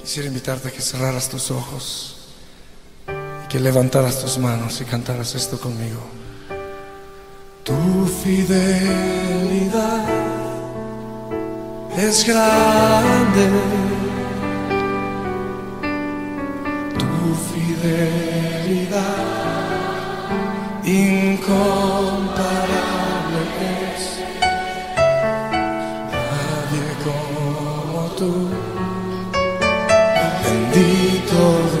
Quisiera invitarte a que cerraras tus ojos y que levantaras tus manos y cantaras esto conmigo. Tu fidelidad es grande, tu fidelidad incomparable es. Nadie como tú, bendito Dios.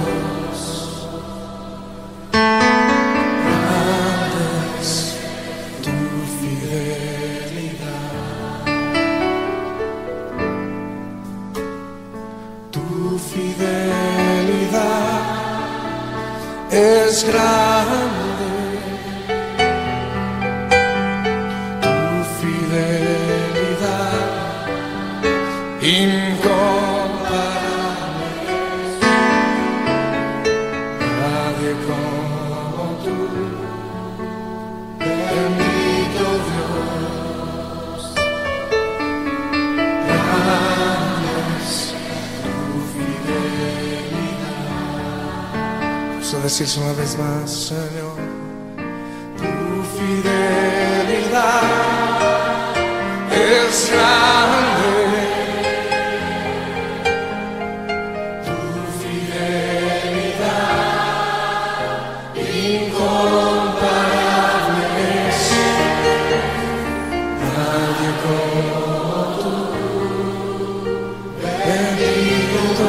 Grande es tu fidelidad. Tu fidelidad es grande. Tu fidelidad incomparable. Vamos a decirlo una vez más, Señor. Tu fidelidad es grande, tu fidelidad incomparable es. Nadie como tú, bendito Dios.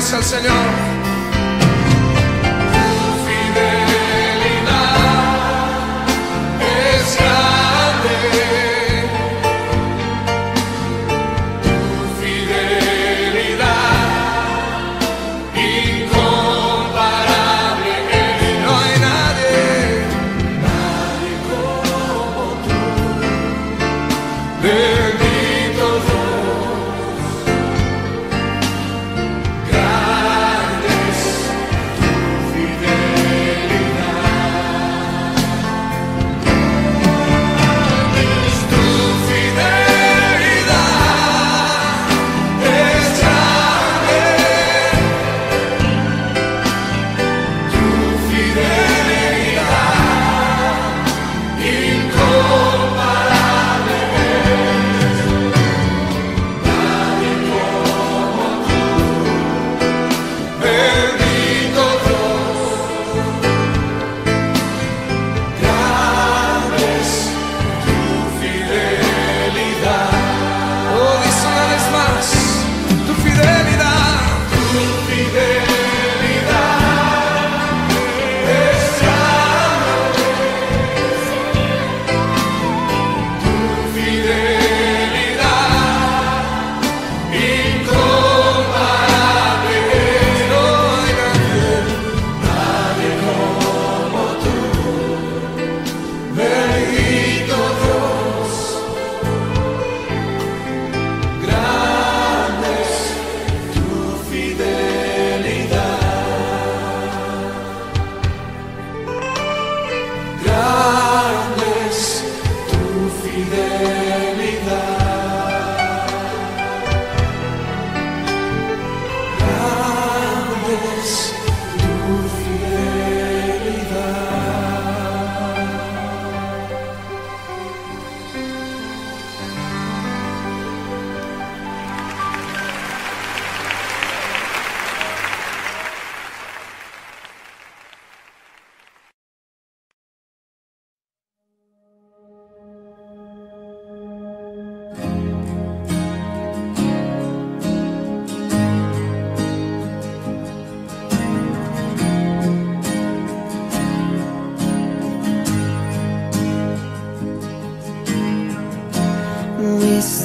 Gracias al Señor. Grande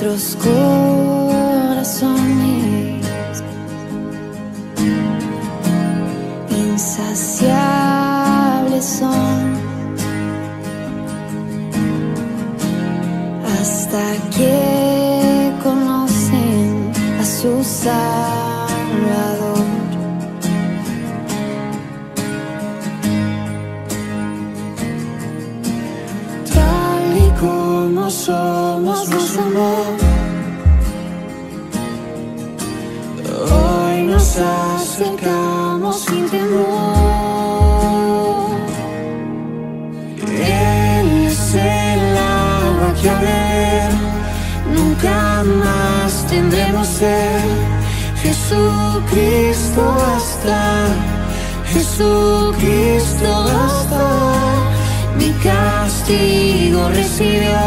nuestros corazones insaciables son, hasta que conocen a su Salvador. Tal y como somos, nos amó. Hoy nos acercamos sin temor. Él es el agua que nunca más tendremos ser. Jesucristo basta, Jesucristo basta. Mi castigo recibió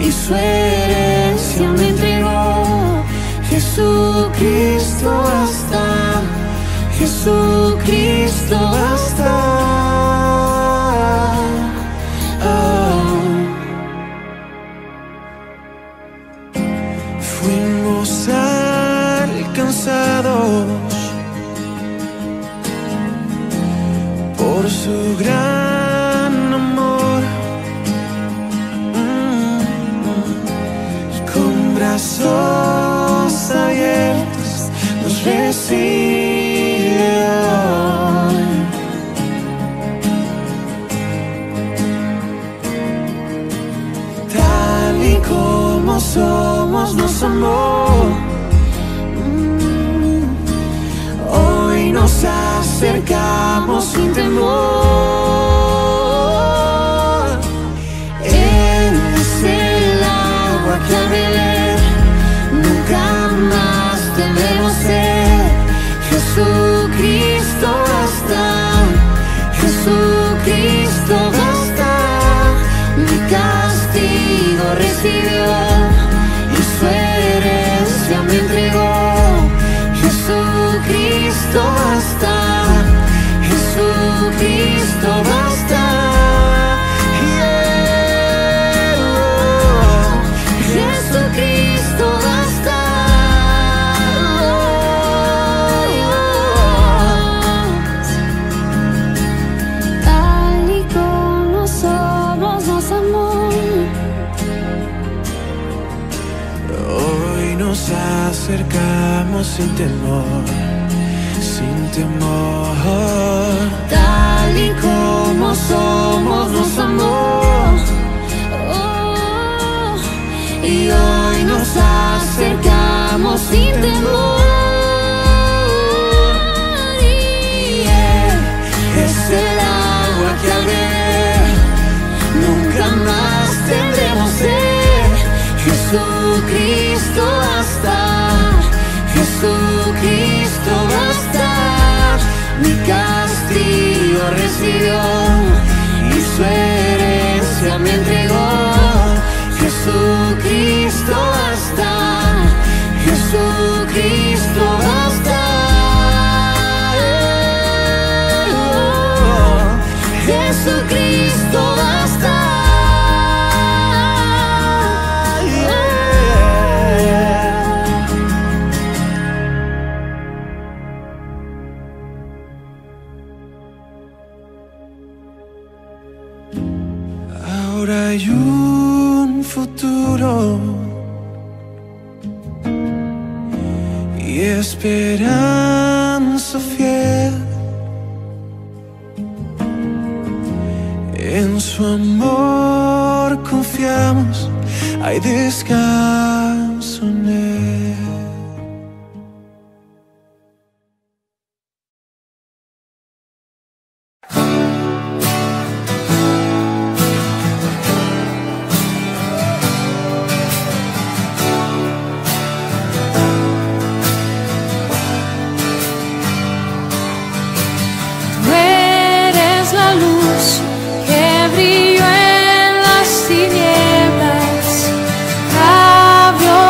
y su herencia me entregó. Jesucristo basta, Jesucristo basta. Fuimos alcanzados por su gran amor, y con brazos abiertos nos recibe hoy. Tal y como somos, nos amó. Hoy nos acercamos sin temor. Él es el agua que al beber nunca más tendremos sed. Jesucristo basta, Jesucristo basta. Mi castigo recibió, su herencia me entregó. Jesucristo basta, Jesucristo basta. Jesucristo basta. Tal y como somos, nos amó. Nos acercamos sin temor, sin temor. Tal y como somos, nos amó. Y hoy nos acercamos sin temor. Y Él es el agua que al beber nunca más tendremos sed. Jesucristo basta, Jesucristo basta. Mi castigo recibió y su herencia me entregó. Jesucristo basta, Jesucristo basta. Jesucristo basta. Ahora hay un futuro y esperanza fiel en su amor confiamos, hay descanso en él. Brilló en las tinieblas, abrió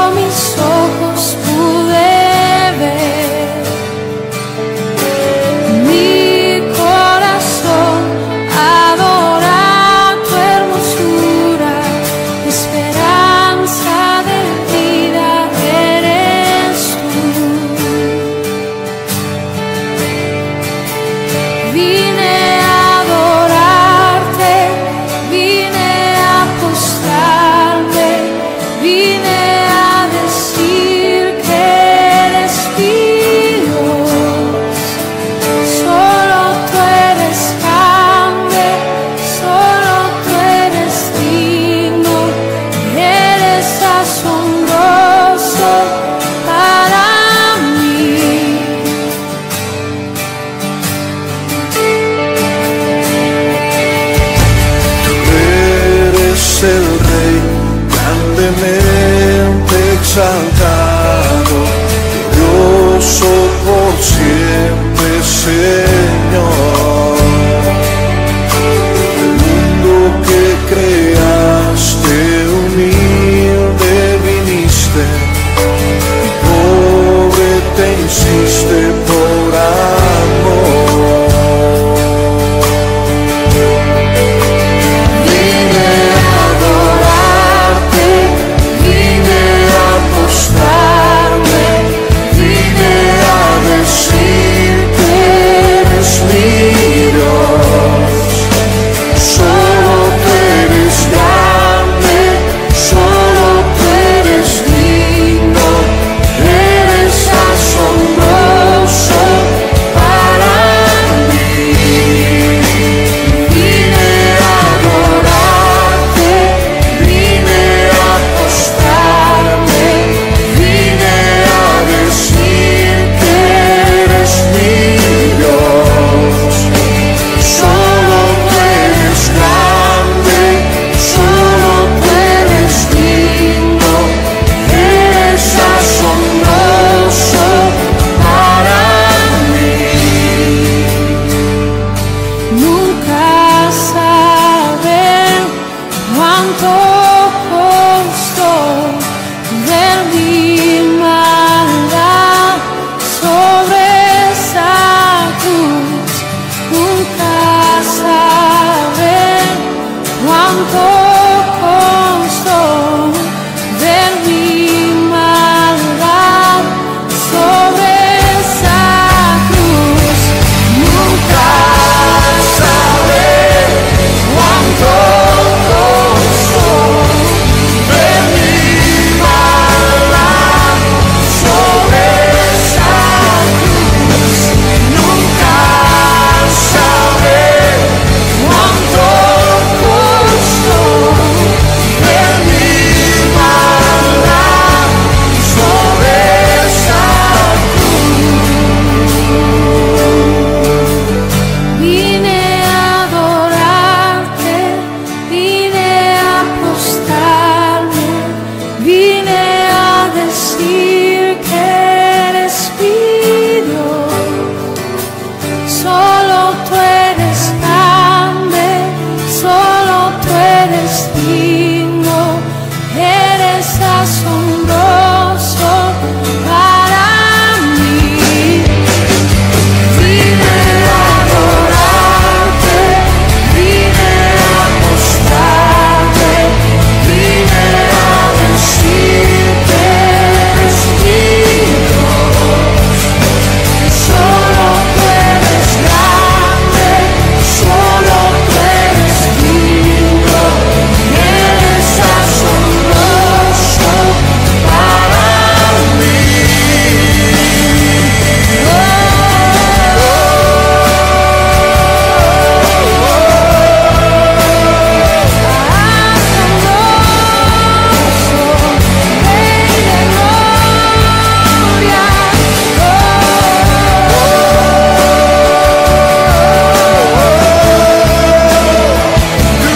siempre, Señor. El mundo que creaste humilde viniste, y pobre te hiciste por amor. Vine a adorarte, vine a apostarme, vine a decirte eres mi Dios. Solo tú eres grande, solo tú eres digno, eres asombroso para mí. Vine a adorarte, vine a apostarme, vine a decir que eres mi Dios. Solo tú eres grande, solo tú eres digno, eres asombroso para mí. Nunca saben cuánto costó ver mi maldad sobre esa cruz. Nunca saben cuánto costó ver mi maldad sobre esa cruz. Nunca sabré cuánto costó ver mi maldad sobre esa cruz. Nunca sabré cuánto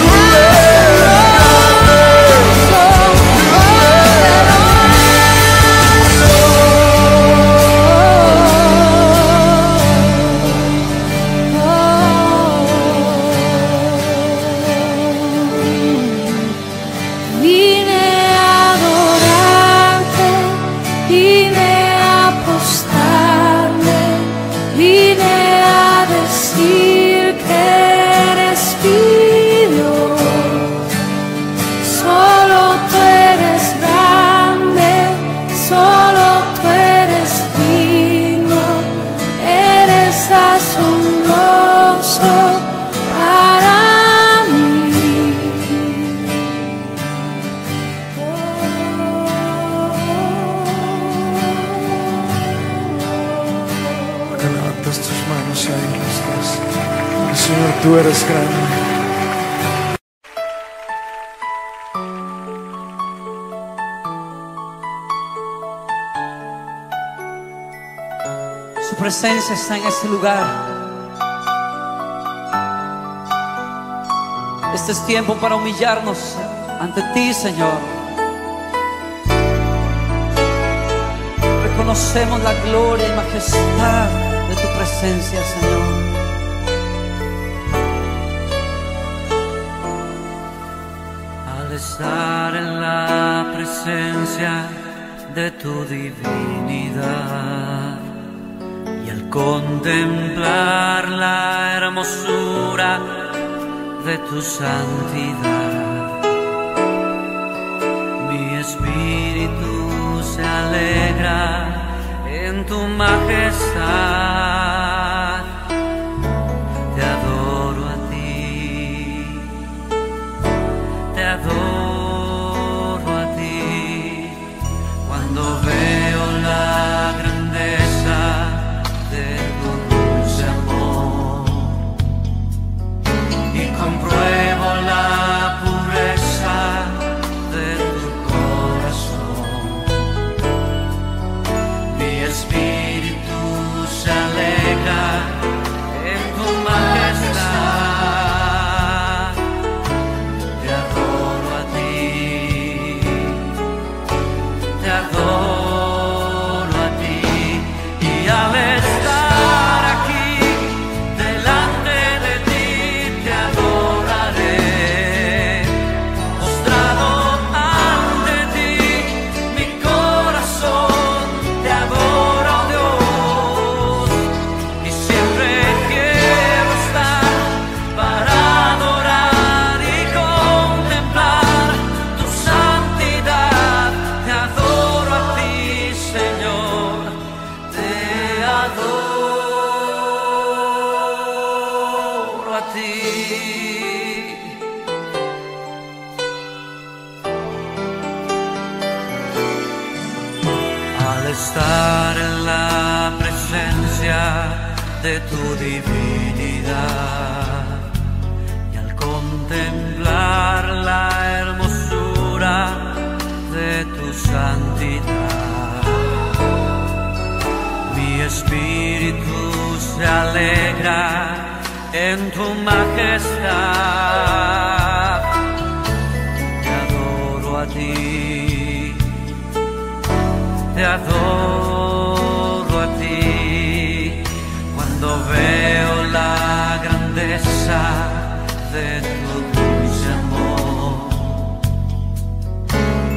costó ver mi maldad sobre esa cruz. Vine a adorarte, vine a apostarme, vine a decir que eres mi Dios. Solo tú eres grande, solo tú eres digno, eres asombroso para mí. Vine a adorarte, vine a apostarme, vine a decirte eres mi Dios. Solo tú eres grande, solo tú eres digno, eres asombroso para mí. Vine a adorarte, vine a apostarme, vine a decir que eres mi Dios. Solo tú eres grande, solo tú eres digno, eres asombroso para mí. Que levantas tus manos y ahí las das. Señor, tú eres grande. Su presencia está en este lugar. Este es tiempo para humillarnos ante ti, Señor. reconocemos la gloria y majestad de tu presencia, Señor. Al estar en la presencia de tu divinidad y al contemplar la hermosura de tu santidad, mi espíritu se alegra en tu majestad. Te adoro a ti, te adoro a ti. Cuando veo la grandeza de tu dulce amor y compruebo la pureza de tu corazón, mi espíritu se alegra en tu majestad. Estar en la presencia de tu divinidad y al contemplar la hermosura de tu santidad, mi espíritu se alegra en tu majestad. Te adoro a ti, te adoro a ti. Cuando veo la grandeza de tu dulce amor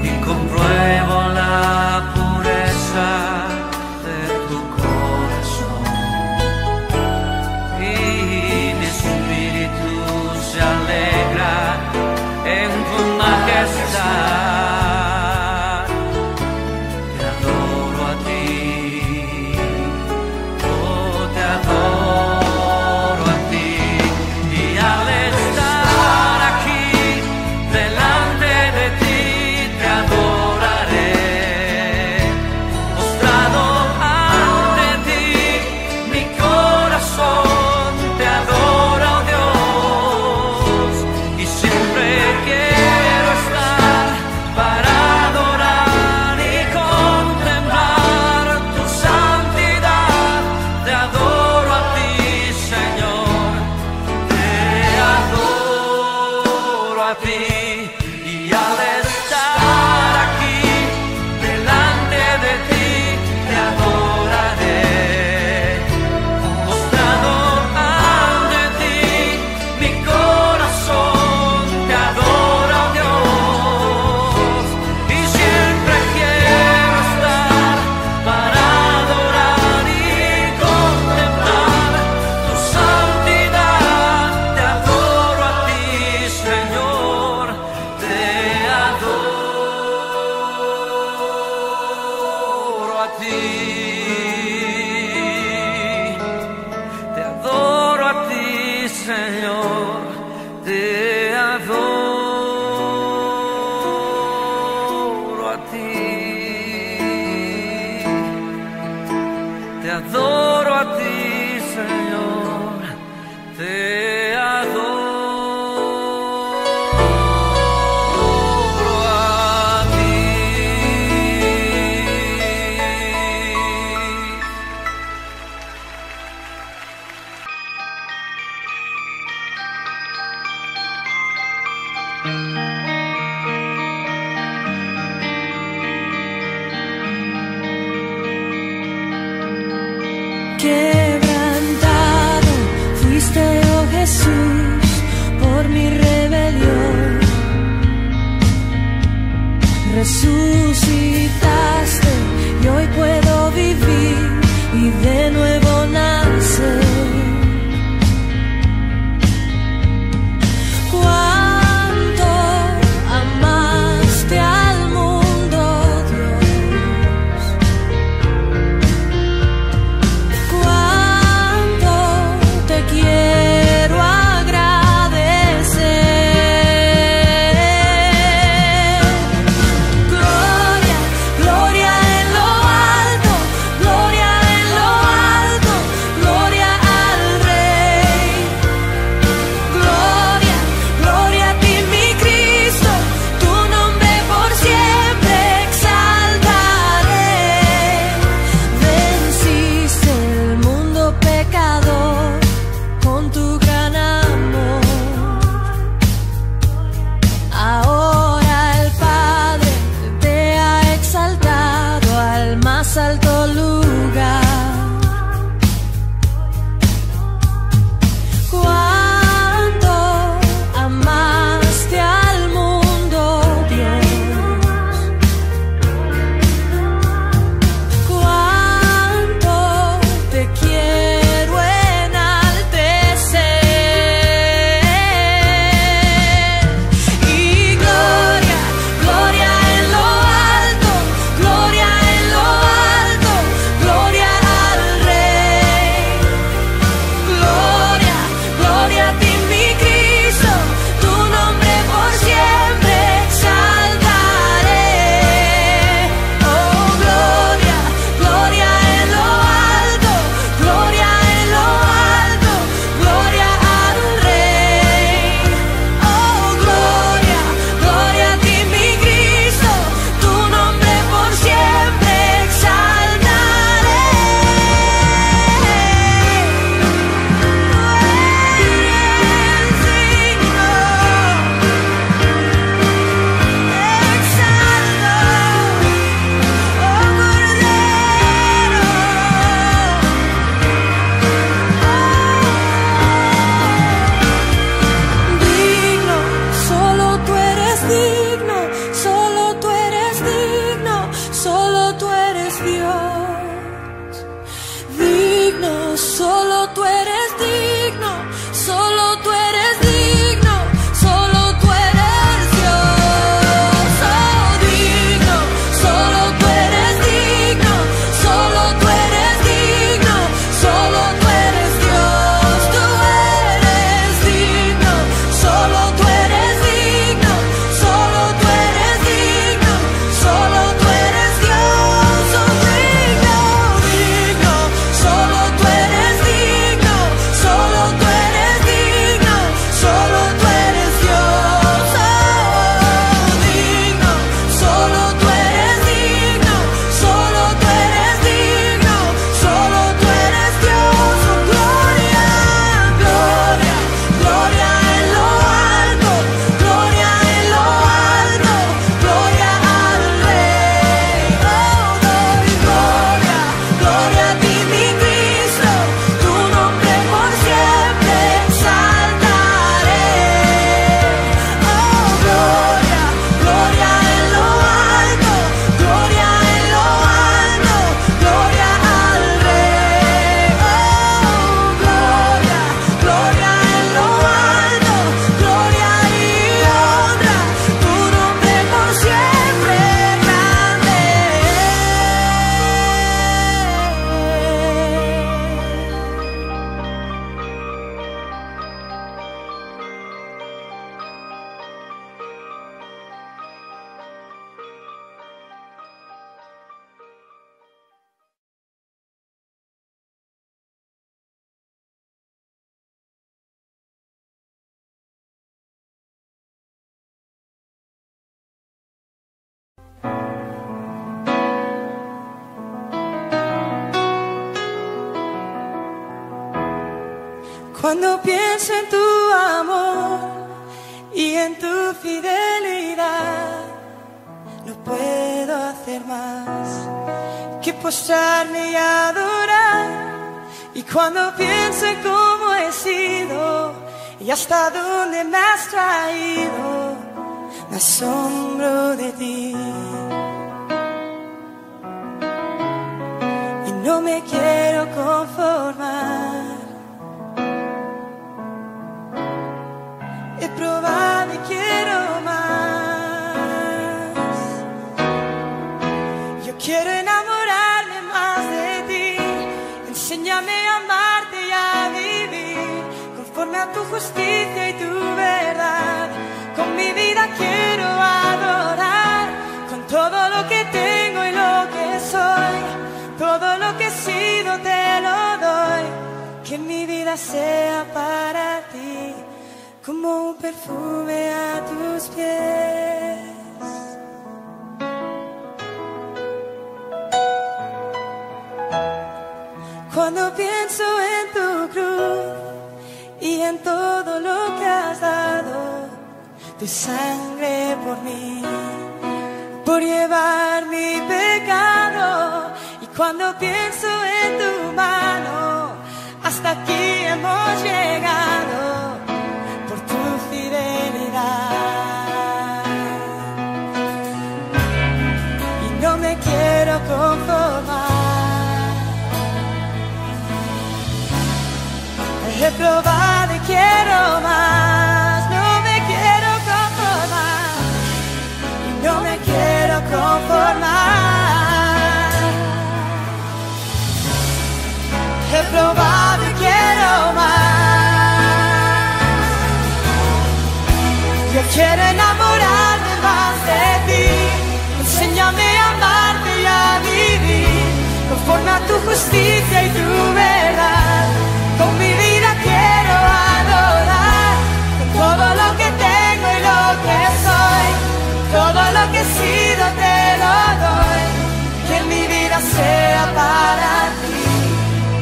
y compruebo la pureza de tu corazón, y mi espíritu se alegra en tu majestad. quebrantado fuiste, oh Jesús, por mi rebelión. Resucitaste y hoy puedo vivir y de nuevo nacer. Cuando pienso en tu amor y en tu fidelidad, no puedo hacer más que postrarme y adorar. Y cuando pienso en cómo he sido y hasta dónde me has traído, me asombro de ti. Y no me quiero conformar. He probado y quiero más. Yo quiero enamorarme más de ti. Enséñame a amarte y a vivir conforme a tu justicia y tu verdad. Con mi vida quiero adorar, con todo lo que tengo y lo que soy. Todo lo que he sido te lo doy. Que mi vida sea para ti, como un perfume a tus pies. Cuando pienso en tu cruz y en todo lo que has dado, tu sangre por mí, por llevar mi pecado. Y cuando pienso en tu mano, hasta aquí hemos llegado. Y no me quiero conformar. He probado y quiero más. No me quiero conformar. Y no me quiero conformar. He probado y quiero más. Yo quiero enamorarme más de ti. Enséñame a amarte y a vivir conforme a tu justicia y tu verdad. Con mi vida quiero adorar, con todo lo que tengo y lo que soy. Todo lo que he sido te lo doy. Que mi vida sea para ti,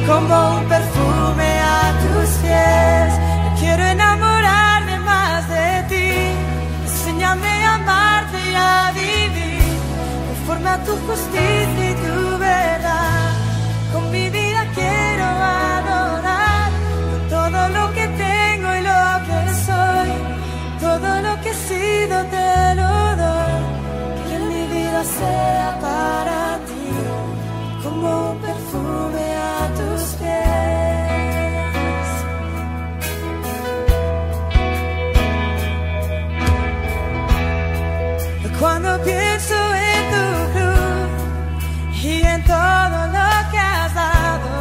como un perfume a tus pies. Yo quiero enamorarme más de ti. Enséñame a amarte y a vivir conforme a tu justicia y tu verdad. Con mi vida quiero adorar, con todo lo que tengo y lo que soy. Todo lo que he sido te lo doy. Que mi vida sea para ti, como un perfume a tus pies. Cuando pienso en tu cruz y en todo lo que has dado,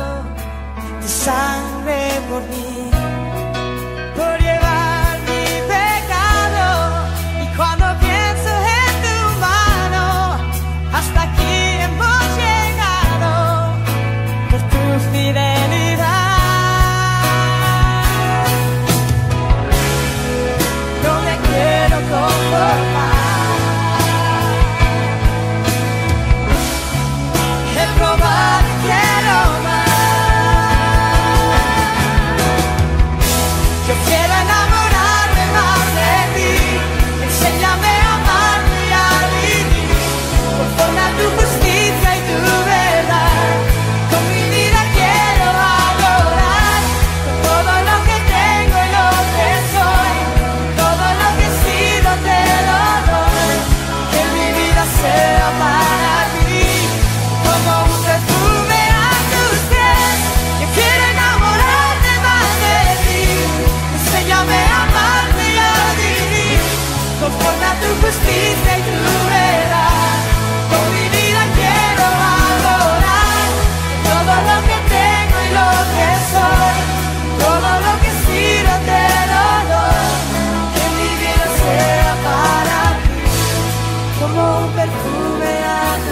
tu sangre por mí, por llevar mi pecado. Y cuando pienso en tu mano, hasta aquí hemos llegado, por tu fidelidad. No me quiero conformar. Justicia y tu verdad, con mi vida quiero adorar, todo lo que tengo y lo que soy, todo lo que he sido te lo doy, que mi vida sea para ti, como un perfume a tus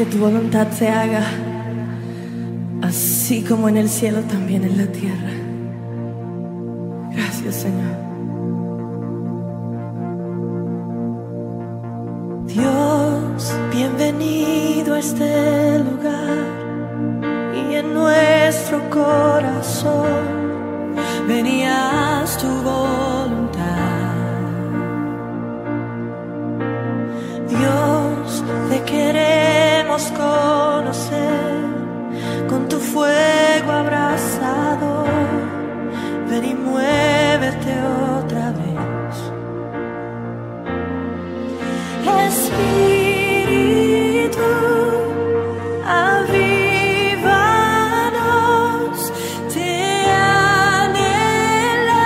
que tu voluntad se haga, así como en el cielo, también en la tierra. Gracias, Señor. Dios, bienvenido a este lugar y en nuestro corazón venías tu voluntad. Dios, te queremos conocer con tu fuego abrazador. Ven y muévete otra vez, Espíritu, avívanos, te anhelamos.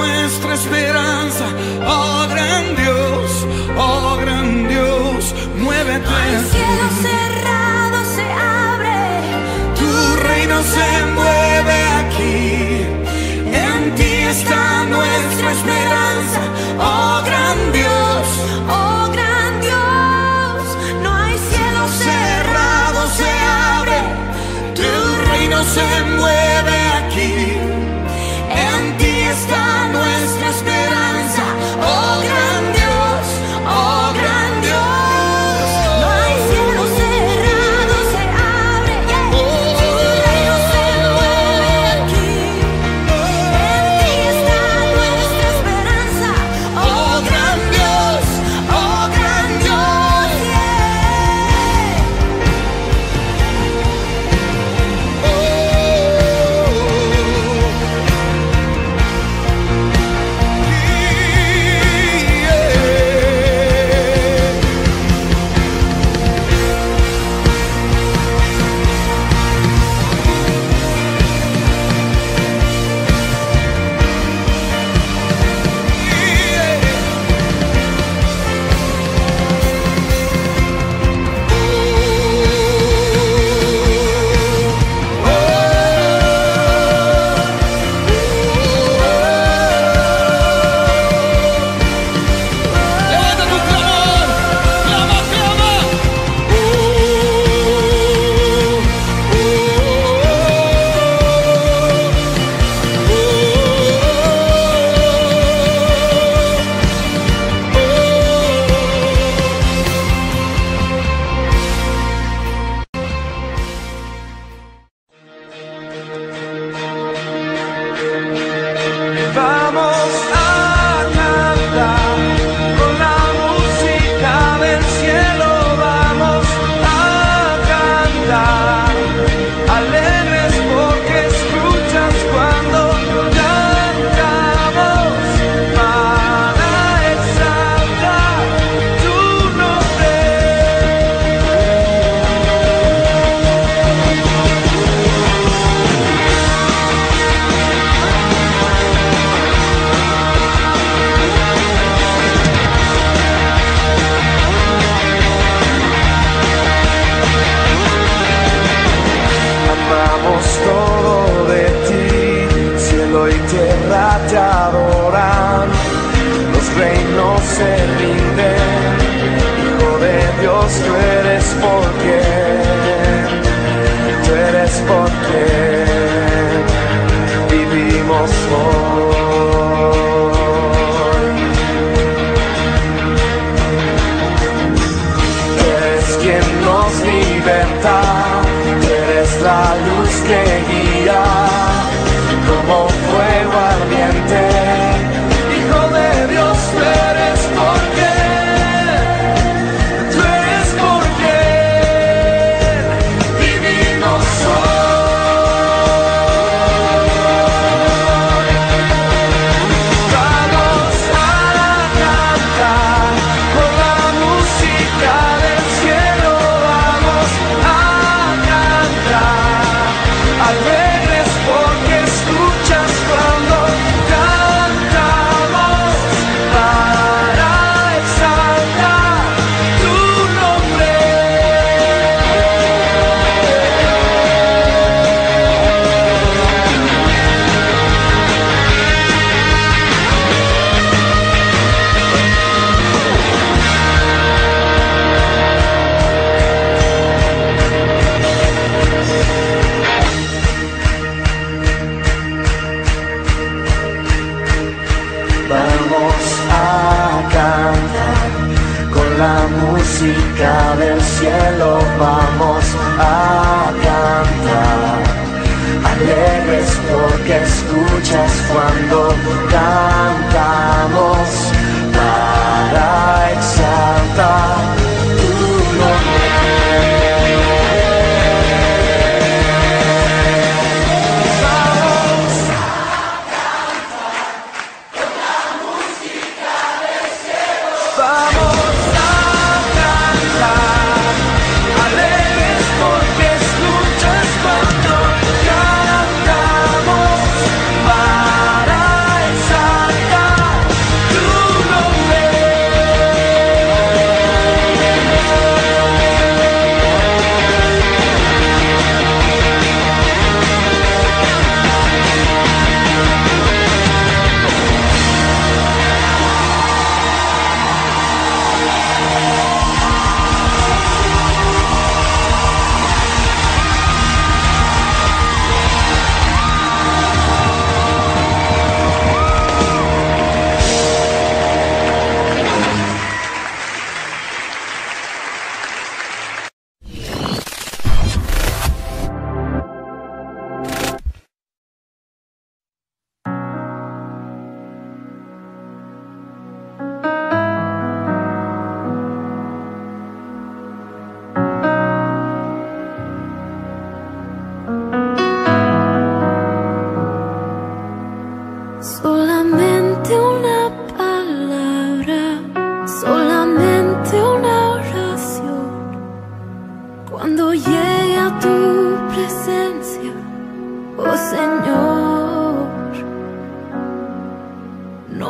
nuestra esperanza. Oh gran Dios, muévete. El cielo cerrado se abre, tu reino se mueve aquí. En ti está nuestra esperanza. Oh gran Dios, oh gran Dios. No hay cielo cerrado, se abre, tu reino se mueve aquí. En ti está nuestra esperanza. Oh gran Dios.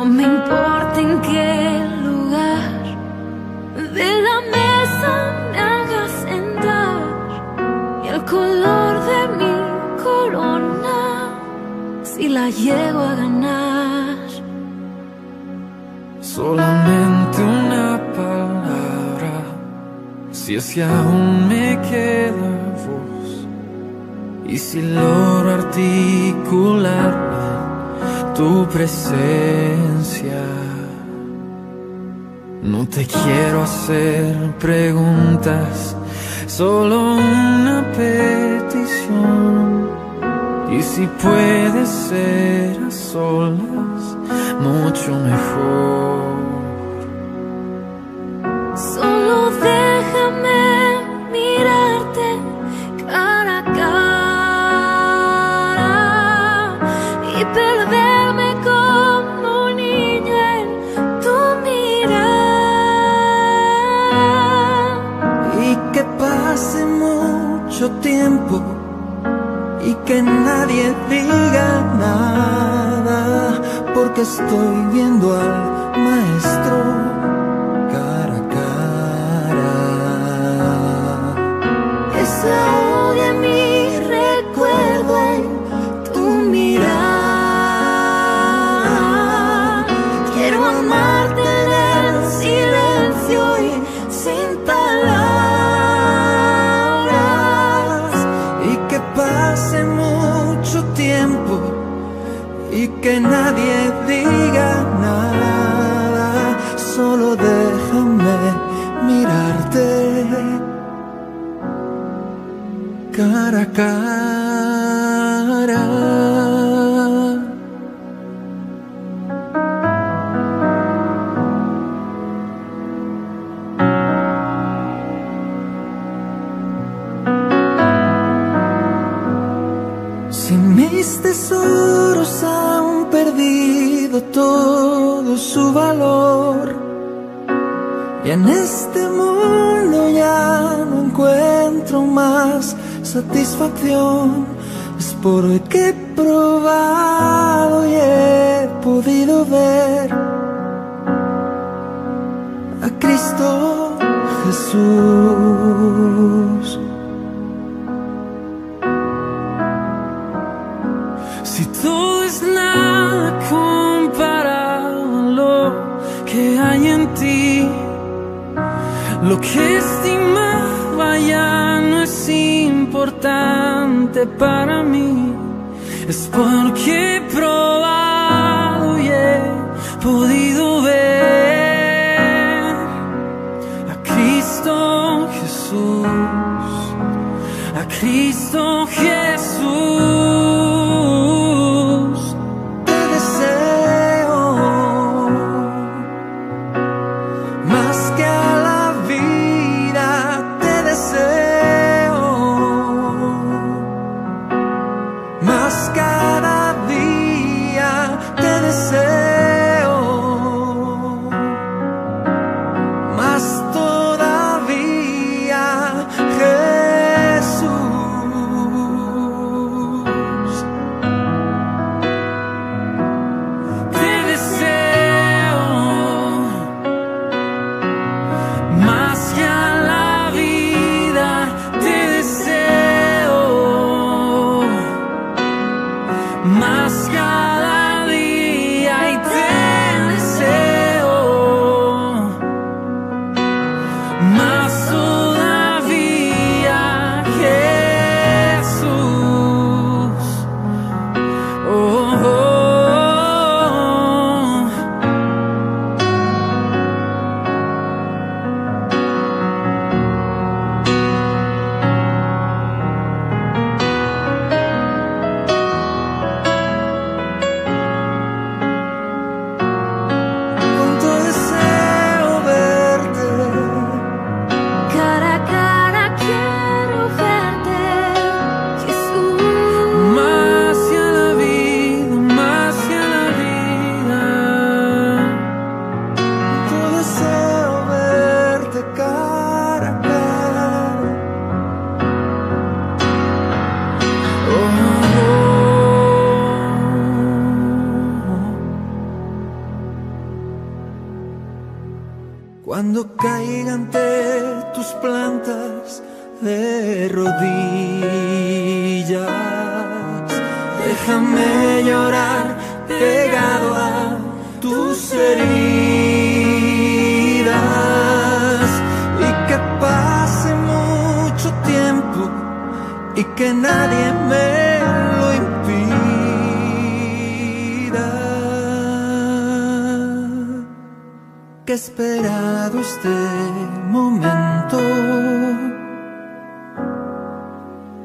No me importa en qué lugar de la mesa me hagas sentar, y el color de mi corona, si la llego a ganar. Solamente una palabra, si es que aún me queda voz, y si logro articular tu presencia. No te quiero hacer preguntas, solo una petición. Y si puedes ser a solas, mucho mejor. Solo déjame mirarte cara a cara y perder. Tiempo y que nadie diga nada, porque estoy viendo al maestro cara a cara. Que se ahogue mi recuerdo en tu mirada. Quiero amarte en el silencio y sin palabras. Hace mucho tiempo y que nadie diga nada, solo déjame mirarte cara a cara. Tesoros han perdido todo su valor, y en este mundo ya no encuentro más satisfacción. Es porque he probado y he podido ver a Cristo Jesús. Si todo es nada comparado a lo que hay en ti, lo que estimaba ya no es importante para mí. Es porque he probado y he podido ver a Cristo Jesús, a Cristo Jesús. Más cada día te deseo. Cuando caiga ante tus plantas de rodillas, déjame llorar pegado a tus heridas, y que pase mucho tiempo y que nadie me lo impida. Que he esperado este momento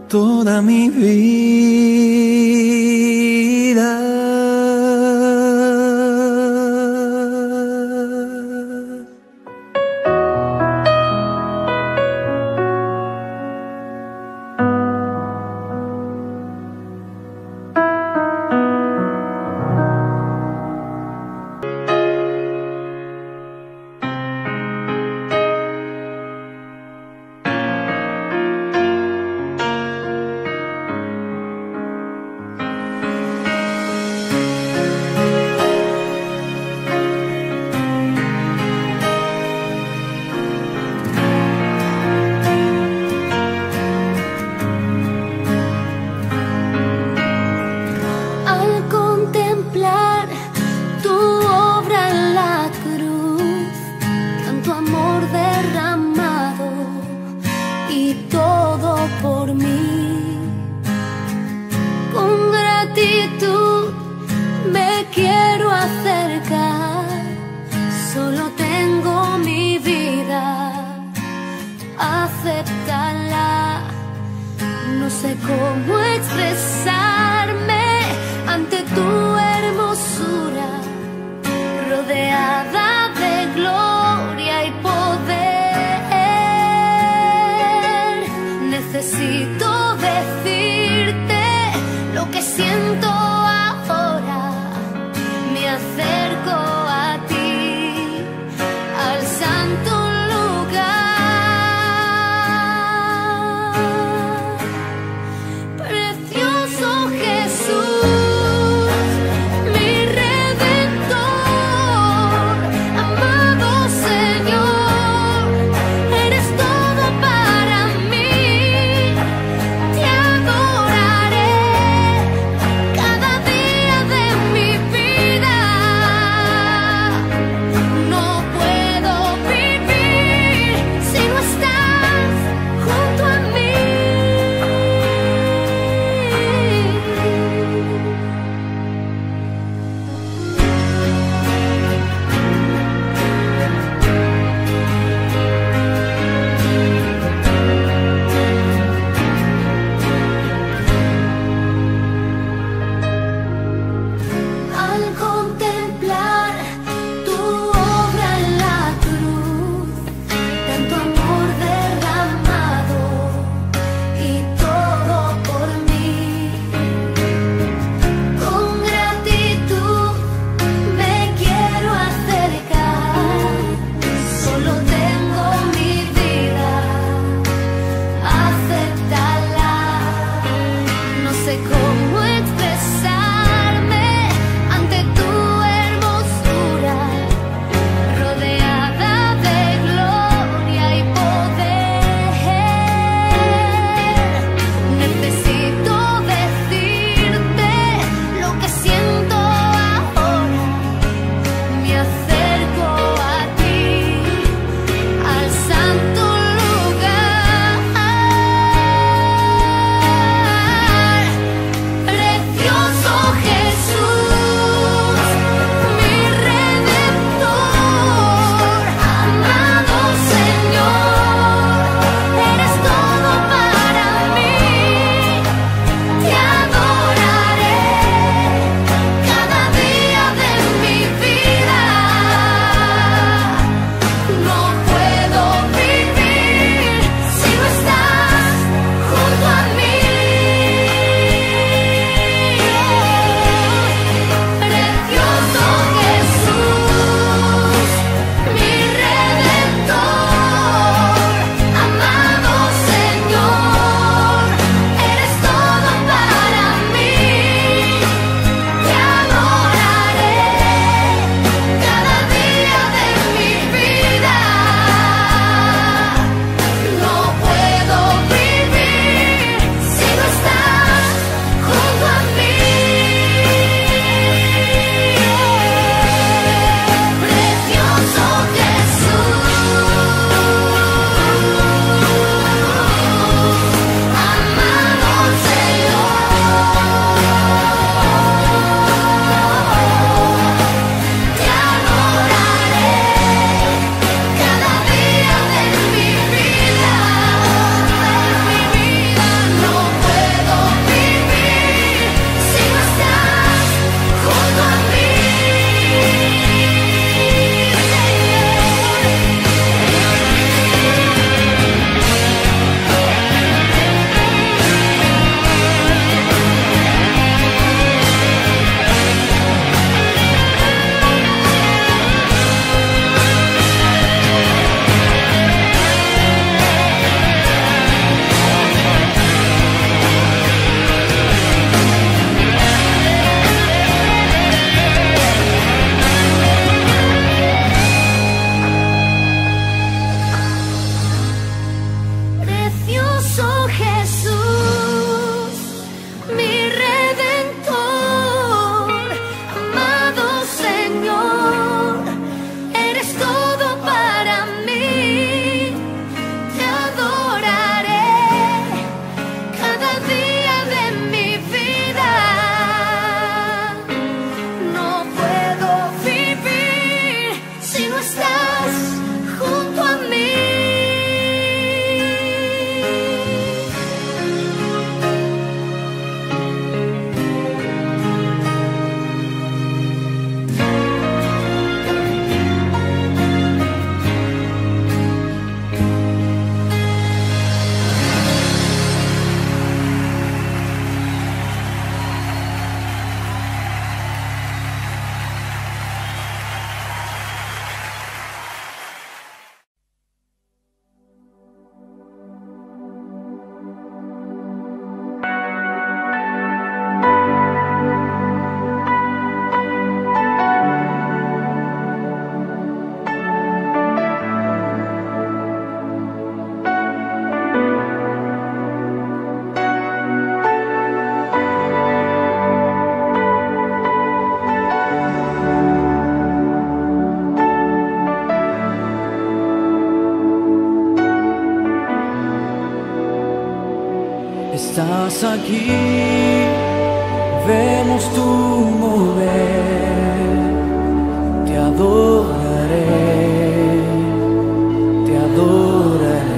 toda mi vida. estás aquí, vemos tu mover, te adoraré, te adoraré.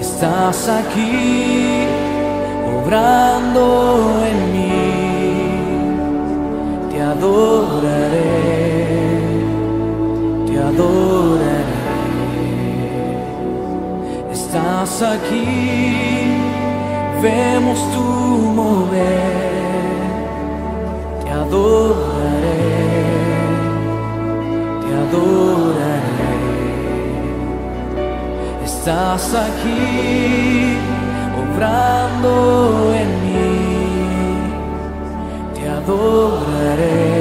Estás aquí, obrando en mí, te adoraré, te adoraré. Estás aquí, vemos tu mover, te adoraré, te adoraré. Estás aquí, obrando en mí, te adoraré,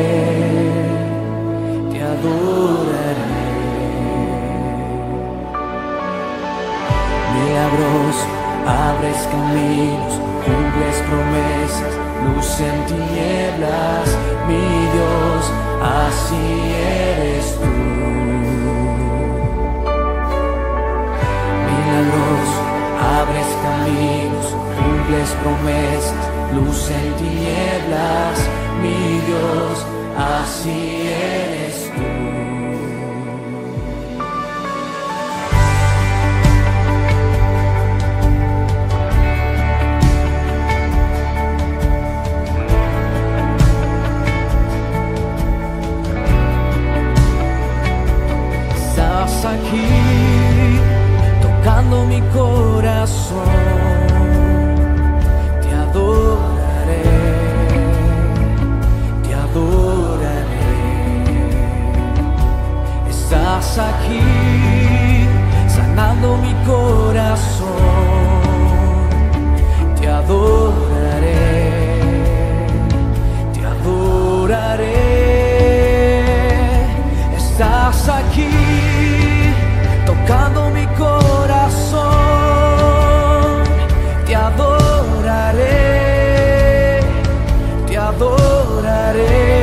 te adoraré. Milagros, abres caminos, cumples promesas, luz en tinieblas, mi Dios, así eres tú. Milagros, abres caminos, cumples promesas, luz en tinieblas, mi Dios, así eres tú. Aquí, tocando mi corazón, te adoraré, te adoraré. Estás aquí, sanando mi corazón, te adoraré, te adoraré. Estás aquí, tocando mi corazón, te adoraré, te adoraré.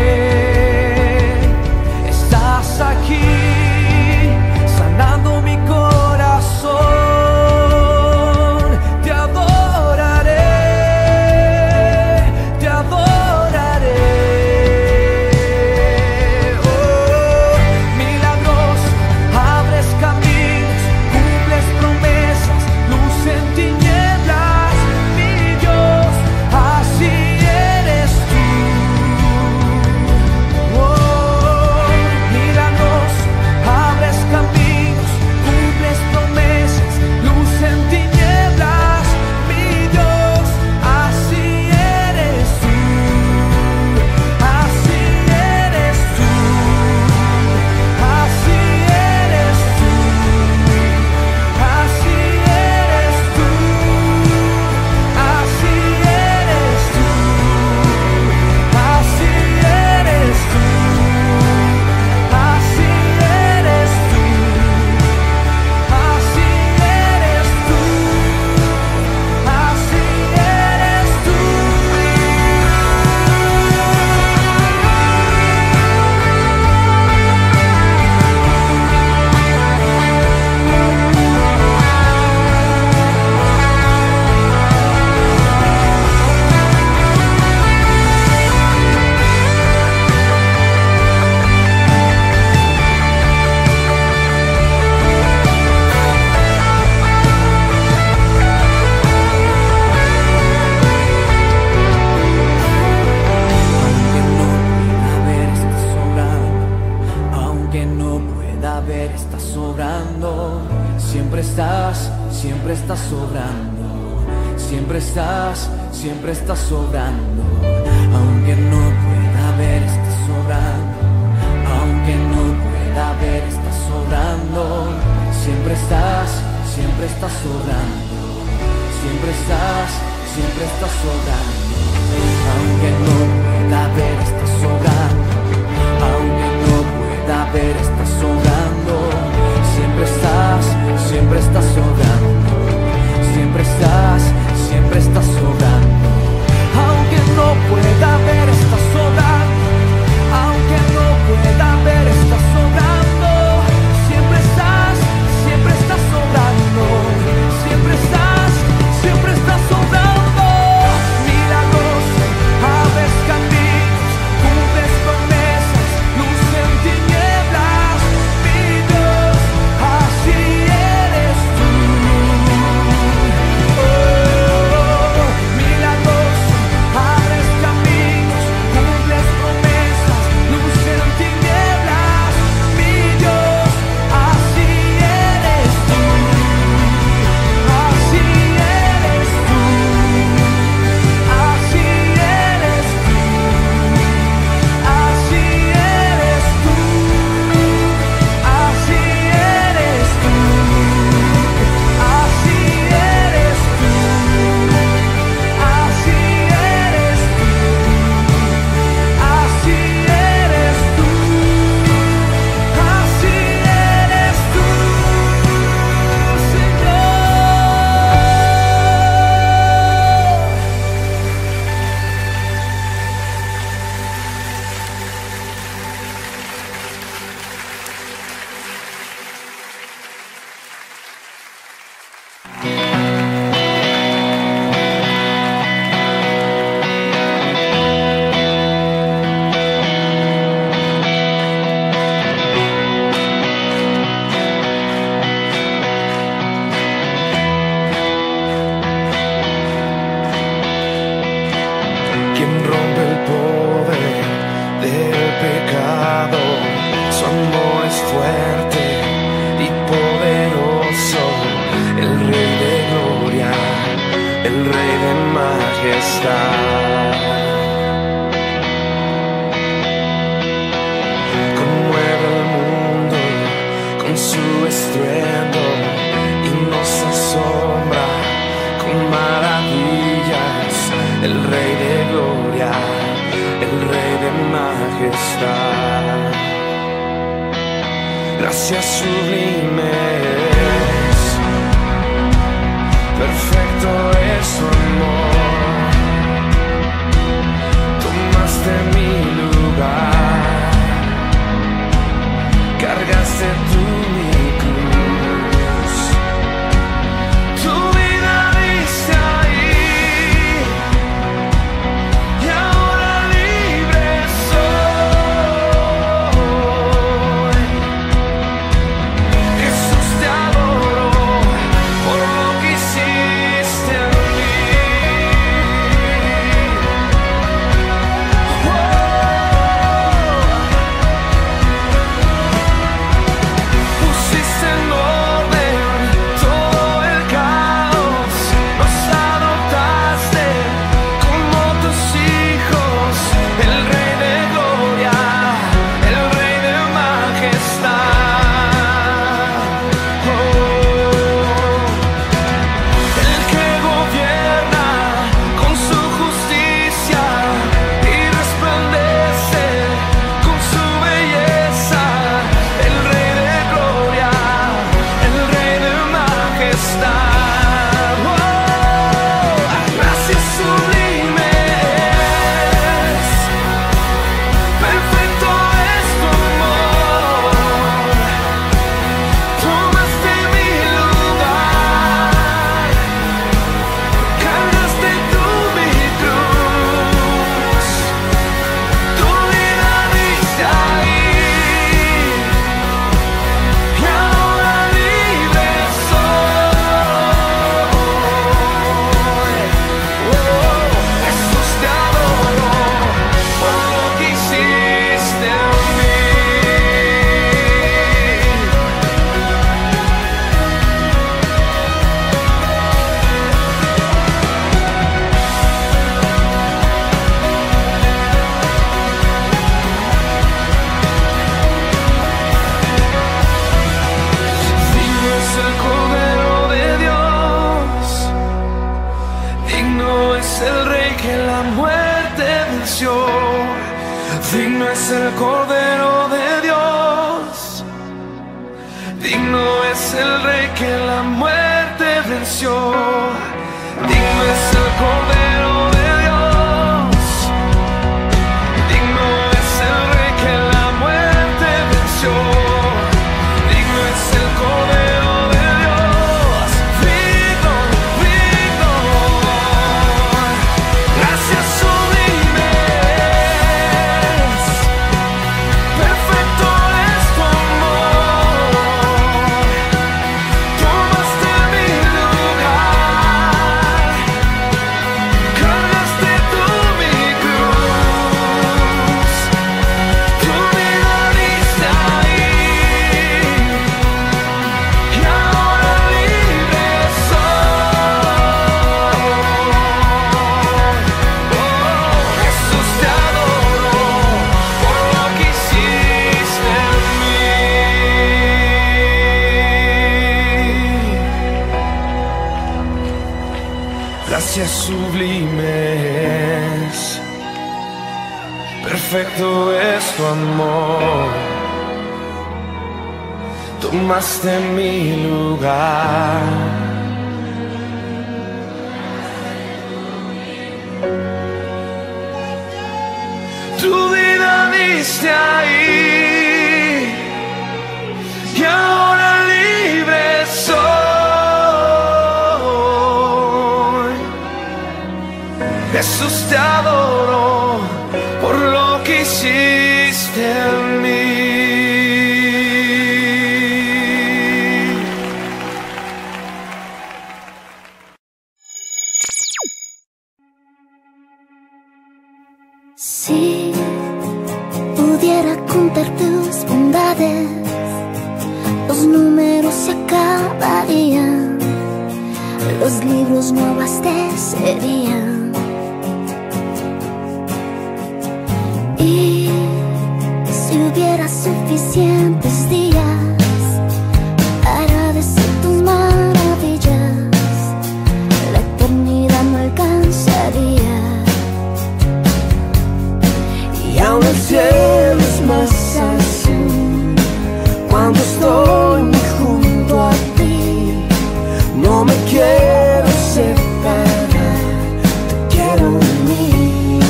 Estás aquí, sanando mi corazón, te adoraré, te adoraré. Oh, milagros, abres camino, siempre estás sobrando, aunque no pueda ver, estás sobrando, aunque no pueda ver, estás sobrando, siempre estás sobrando, siempre estás sobrando, aunque no pueda ver, estás sobrando, aunque no pueda ver, estás sobrando, siempre estás sobrando, siempre estás sobrando, aunque no pueda ver, estás sobrando, aunque no pueda ver, estás sobrando, siempre estás sobrando, siempre estás. amado, su amor es fuerte y poderoso, el Rey de gloria, el Rey de majestad. Conmueve el mundo con su estruendo y nos asombra con maravillas, el Rey de gloria, el Rey de majestad. Gracias sublimes, perfecto es su amor. Tomaste mi lugar, cargaste tu cruz, tu vida diste ahí. Y sublimes, perfecto es tu amor, tomaste mi lugar. Tu vida diste ahí y ahora libre soy. Jesús, te adoro por lo que hiciste en mí. Si pudiera cumplir contar tus bondades, los números se acabarían, los libros no abastecerían. Y si hubiera suficientes días para decir tus maravillas, la eternidad no alcanzaría. Y aún el cielo es más azul cuando estoy junto a ti. No me quiero separar, te quiero unir.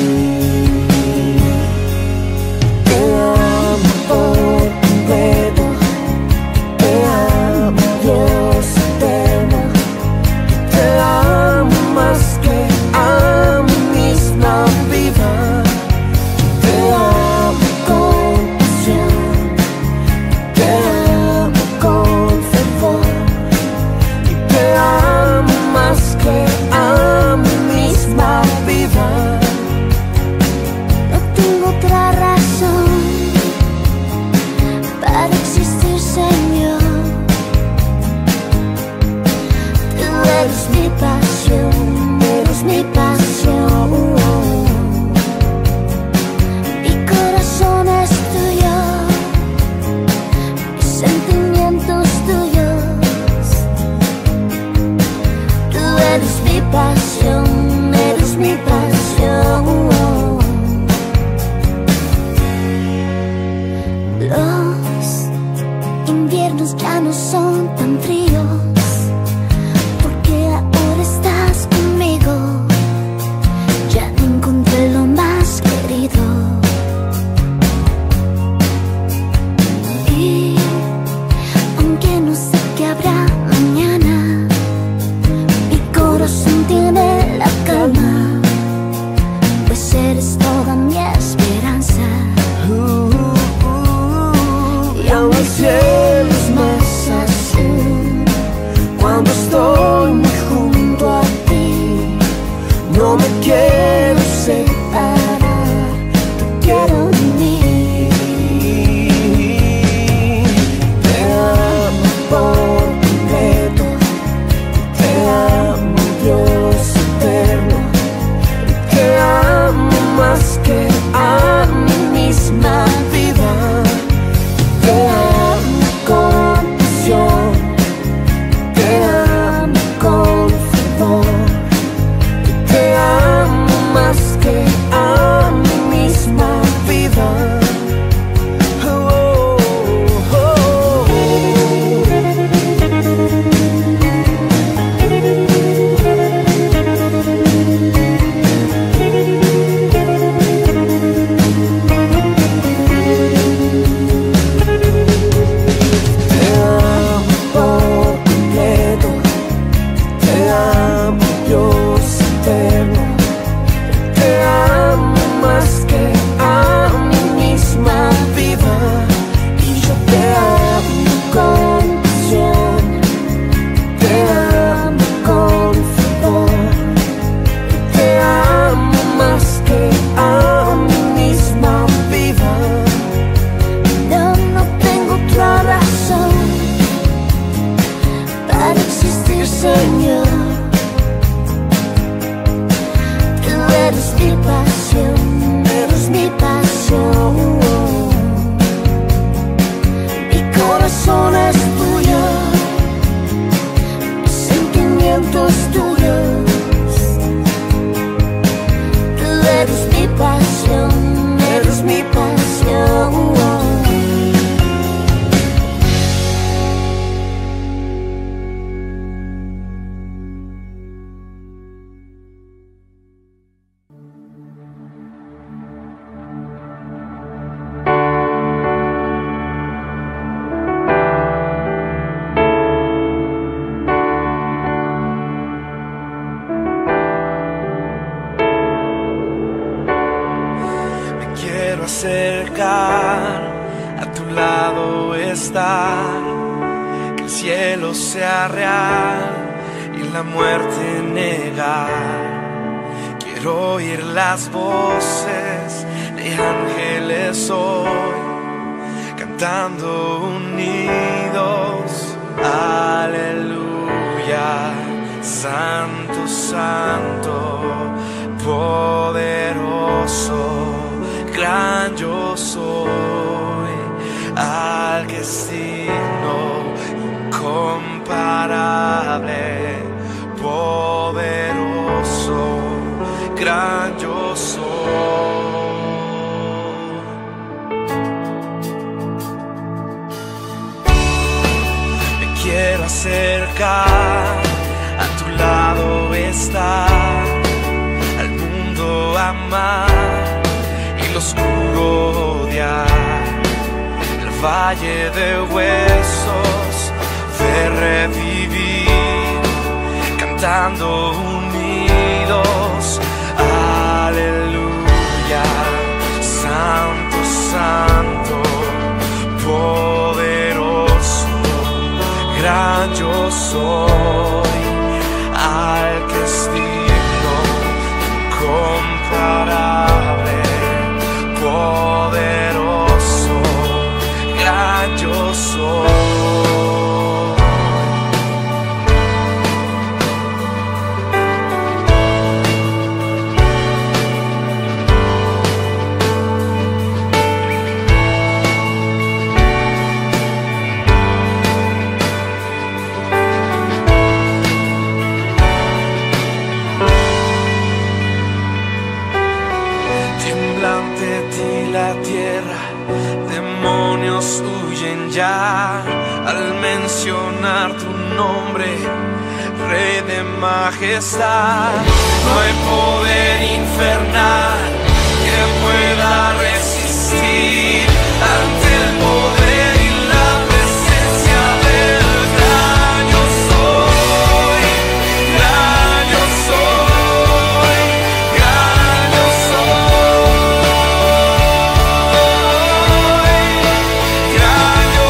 Te amo por completo, te amo Dios eterno, te amo más que a misma vida. Quiero oír las voces de ángeles hoy, cantando unidos. Aleluya, Santo, Santo, poderoso, gran yo soy, al que es digno, incomparable, poderoso, gran yo soy. Quiero acercar, a tu lado estar, al mundo amar y lo oscuro odiar, el valle de huesos de revivir, cantando unidos, aleluya, Santo, Santo, poderoso, gran yo soy, al que es digno, incomparable, poderoso, gran yo soy. Ya al mencionar tu nombre, Rey de majestad, no hay poder infernal que pueda resistir ante el poder y la presencia del gran yo soy, gran yo soy, gran yo soy, gran. Soy, aleluya,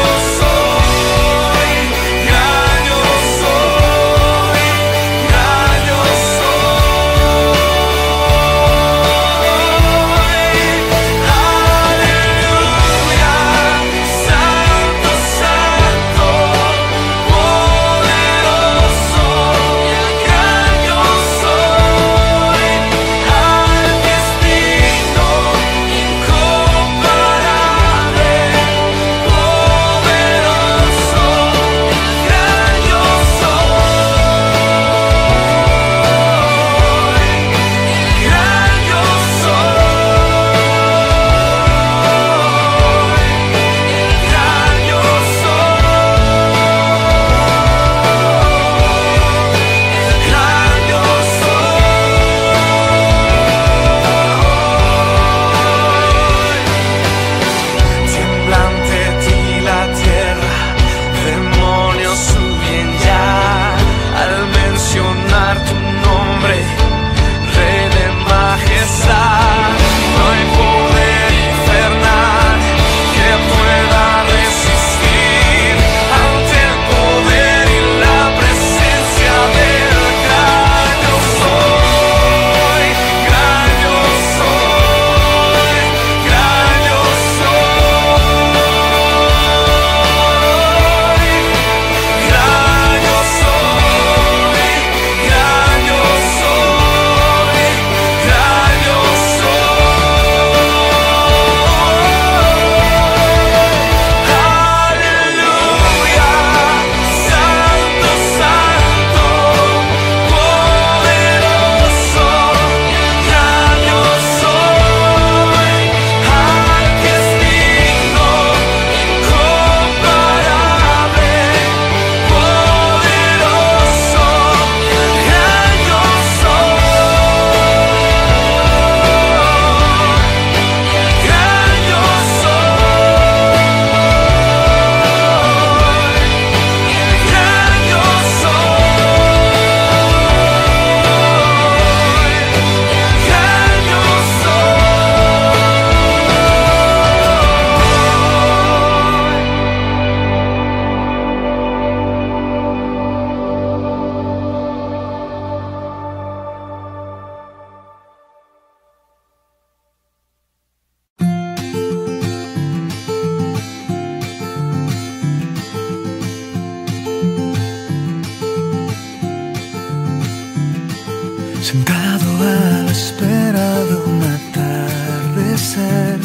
esperado un atardecer,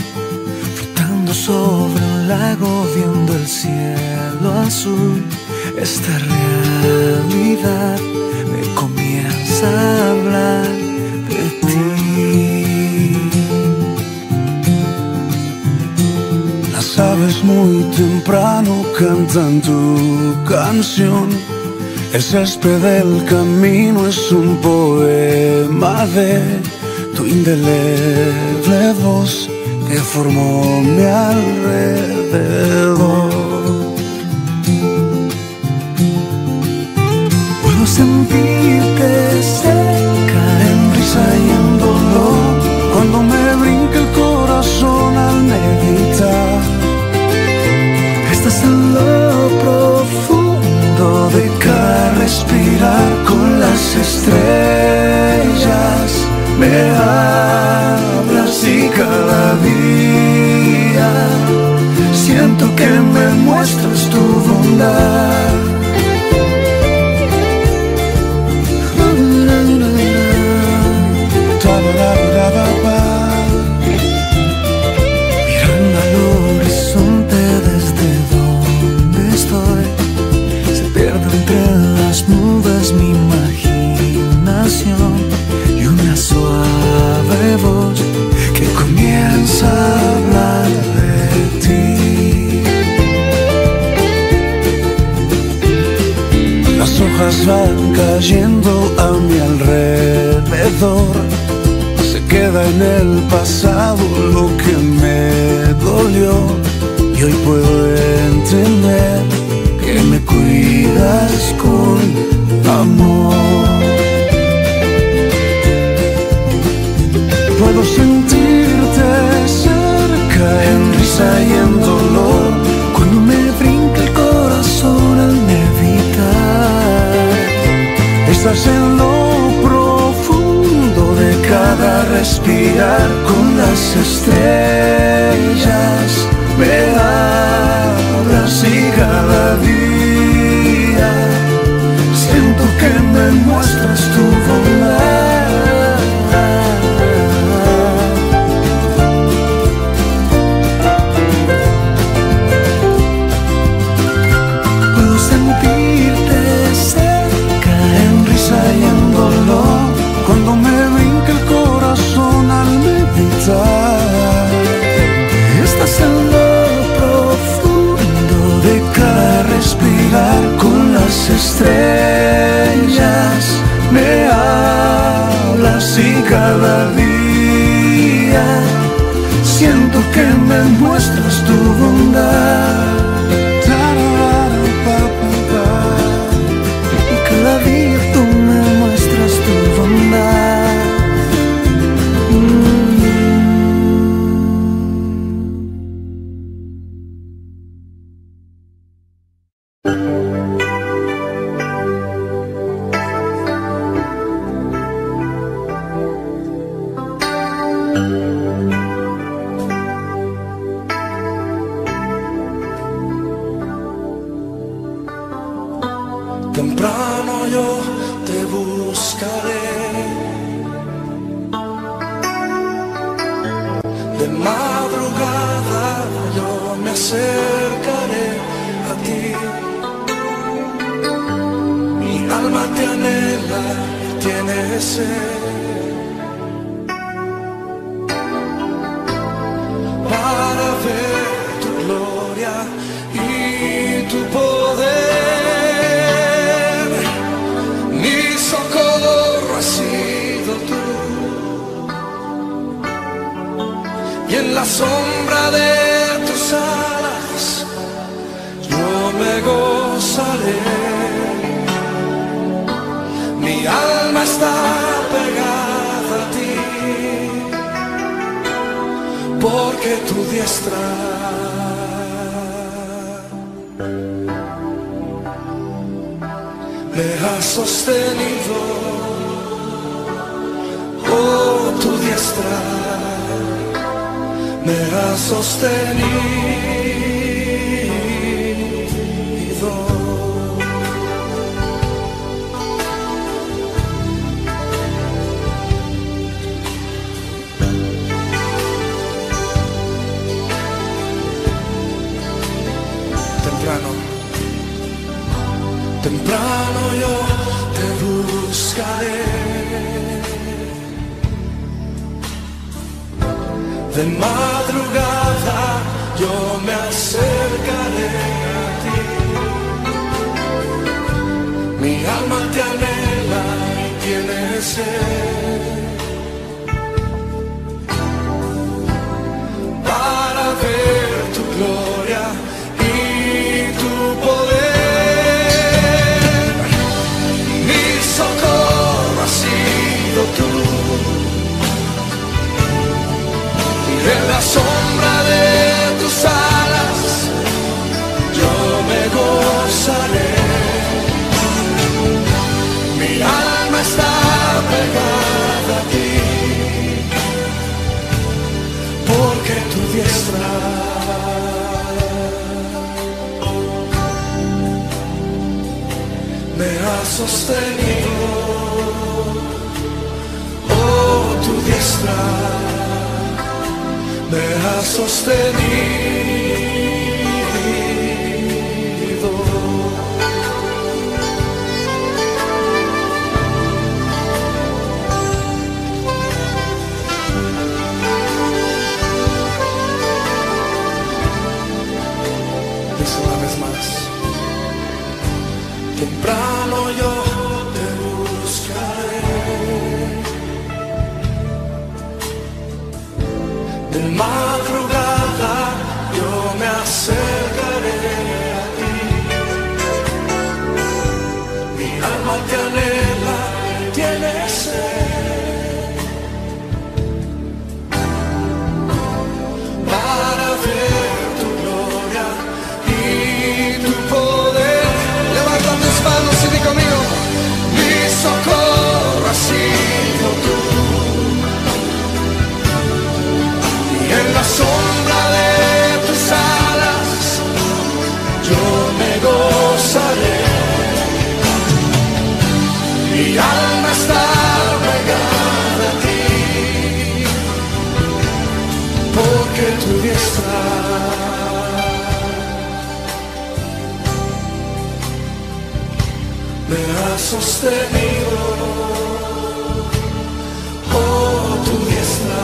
flotando sobre un lago, viendo el cielo azul. Esta realidad me comienza a hablar de ti. Las aves muy temprano cantan tu canción. El césped del camino es un poema de tu indeleble voz que formó mi alrededor. Puedo sentirte cerca, en risa y en dolor, cuando me brinca el corazón al meditar. Estás en lo profundo de cada respirar, con las estrellas me hablas y cada día siento que me muestras tu bondad. Mirando al horizonte desde donde estoy, entre las nubes mi imaginación y una suave voz que comienza a hablar de ti. Las hojas van cayendo a mi alrededor, se queda en el pasado lo que me dolió, y hoy puedo entender que me cuidas con amor. Puedo sentirte cerca, en risa y en dolor, cuando me brinca el corazón al meditar. Estás en lo profundo de cada respirar, con las estrellas me hablas y cada día siento que me muestras tu bondad. Puedo sentirte cerca, en risa y en dolor, cuando me brinca el corazón al meditar. Estás en la respirar, con las estrellas me hablas y cada día siento que me muestras tu bondad. Y cada día tú me muestras tu bondad. temprano, temprano yo te buscaré. De madrugada yo me acercaré a ti. Mi alma te anhela y tiene sed. La sombra de tus alas yo me gozaré. Mi alma está pegada a ti, porque tu diestra me ha sostenido. Oh, tu diestra me ha sostenido. Dice una vez más, temprano yo te buscaré. De madrugada yo me acercaré a ti. Mi alma te anhela y tiene sed, para ver tu gloria y tu poder. Levanta tus manos y di conmigo, mi socorro ha sido tú. La sombra de tus alas yo me gozaré. Mi alma está pegada a ti, porque tu diestra me ha sostenido. Oh, tu diestra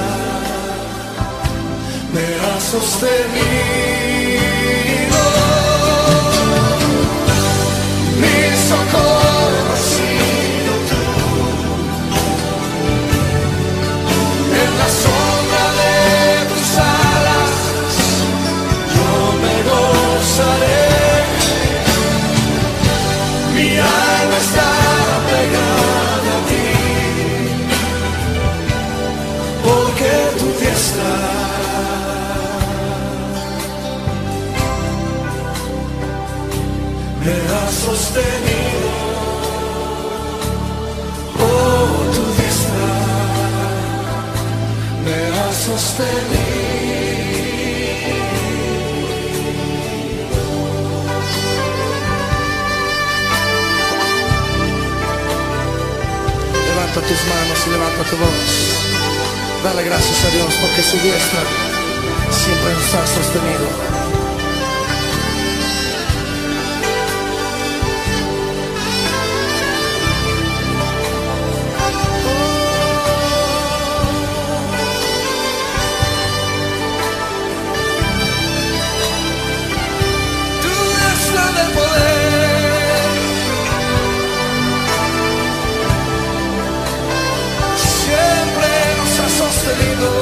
me ha sostenido. Mi socorro ha sido tú. En la sombra de tus alas yo me gozaré. Mi alma está pegada a ti, porque tu diestra me ha sostenido. Oh, tu diestra me ha sostenido. Levanta tus manos y levanta tu voz. Dale gracias a Dios porque su diestra siempre nos ha sostenido. Siempre nos ha sostenido.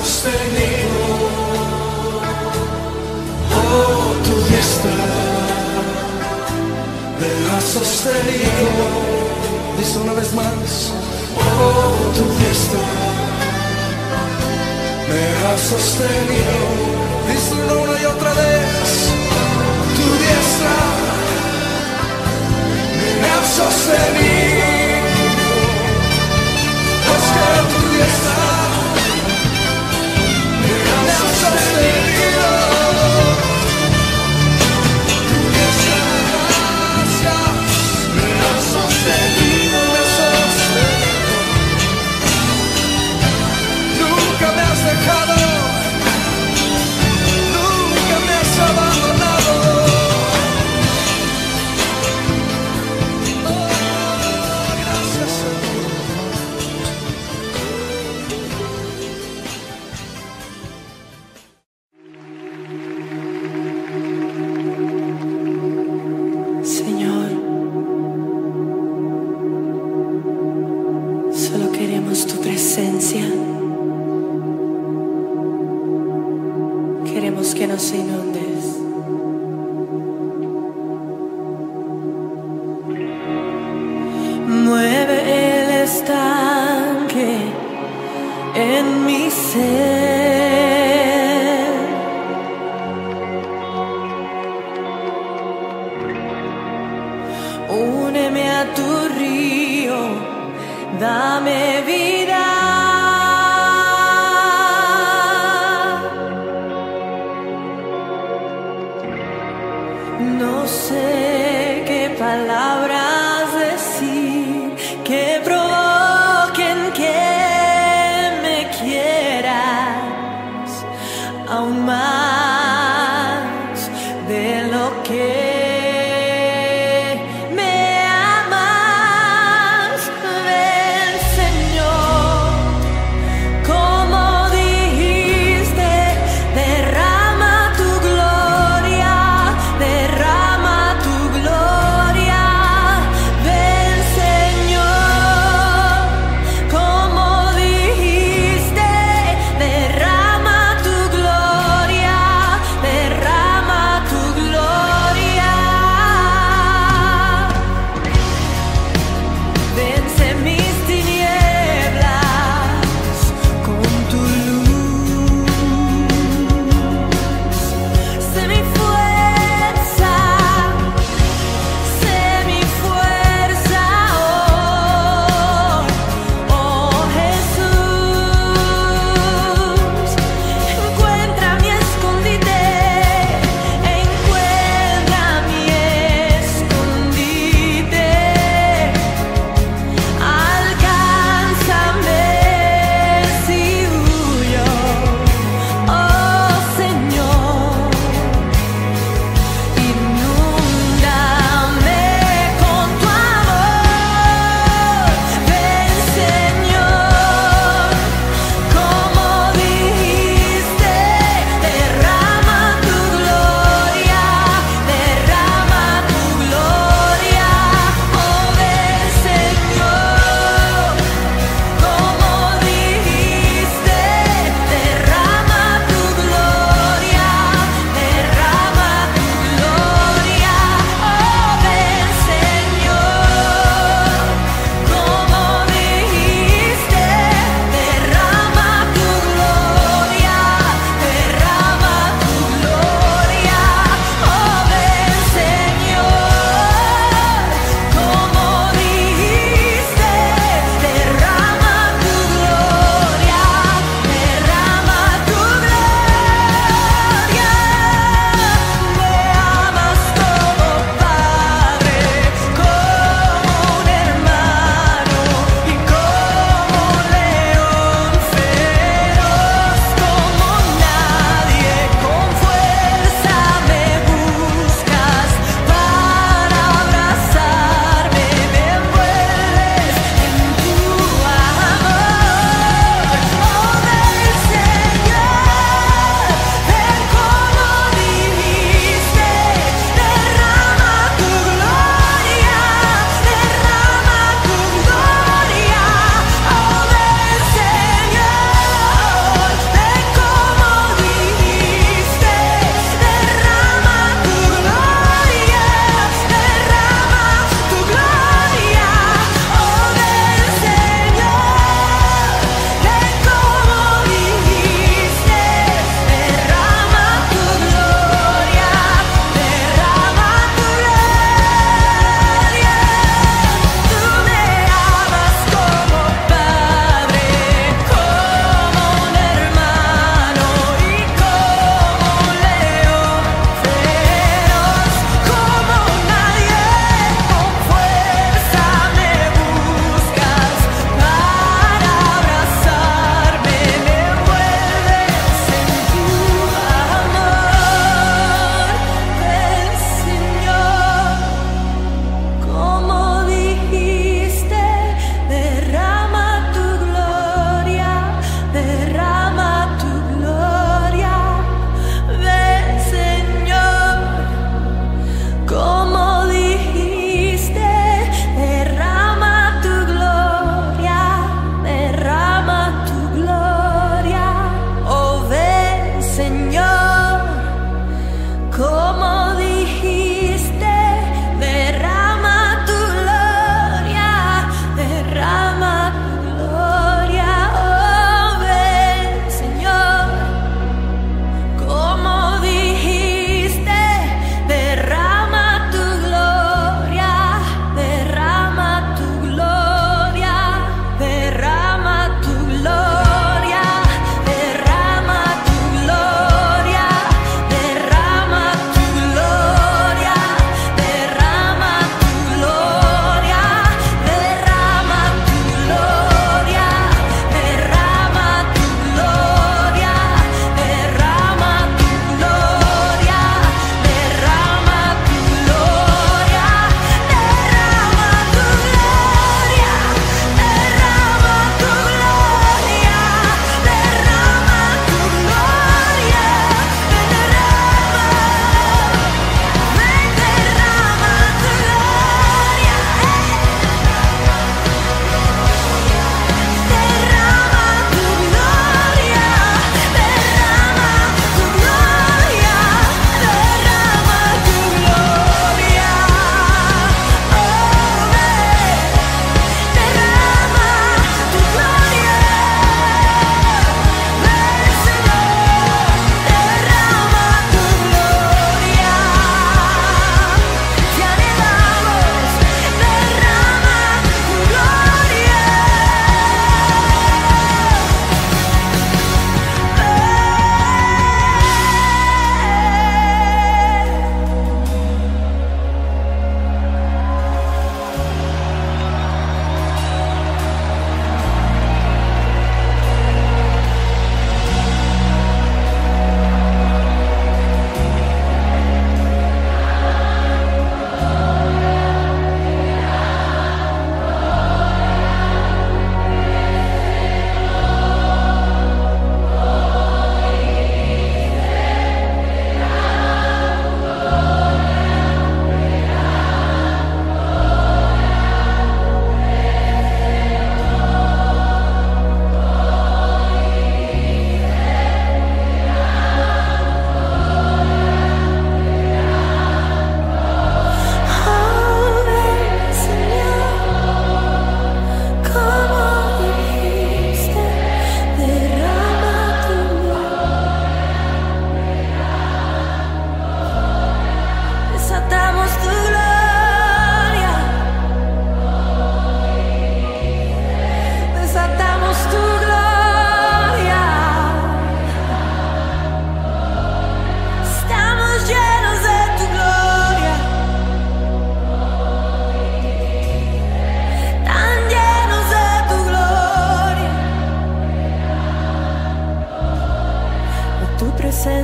sostenido, oh, tu diestra me ha sostenido. Dice una vez más, oh, tu diestra me ha sostenido. Dice una y otra vez, tu diestra me ha sostenido. Es que tu diestra que me amas, del Señor.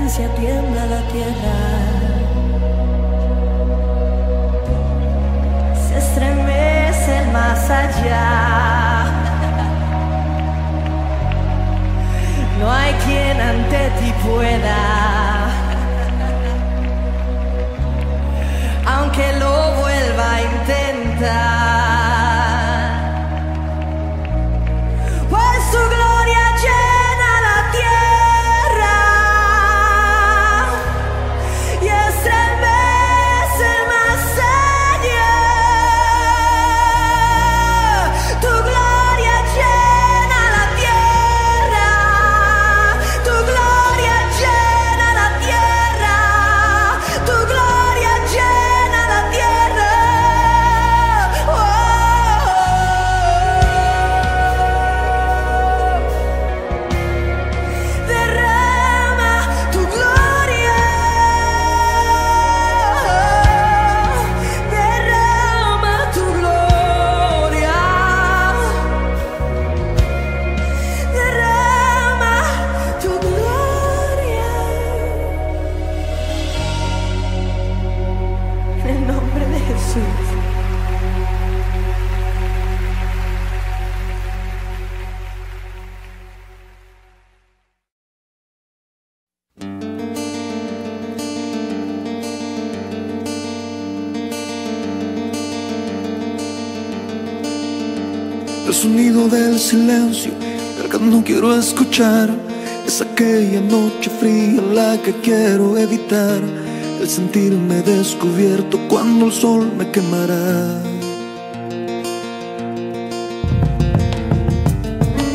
fragancia tiembla la tierra, se estremece el más allá. No hay quien ante ti pueda, aunque lo vuelva a intentar, pues tu gloria llena la tierra y estremece más allá. Tu gloria llena la tierra, tu gloria llena la tierra, tu gloria llena. El sonido del silencio, el que no quiero escuchar, es aquella noche fría la que quiero evitar. El sentirme descubierto cuando el sol me quemará.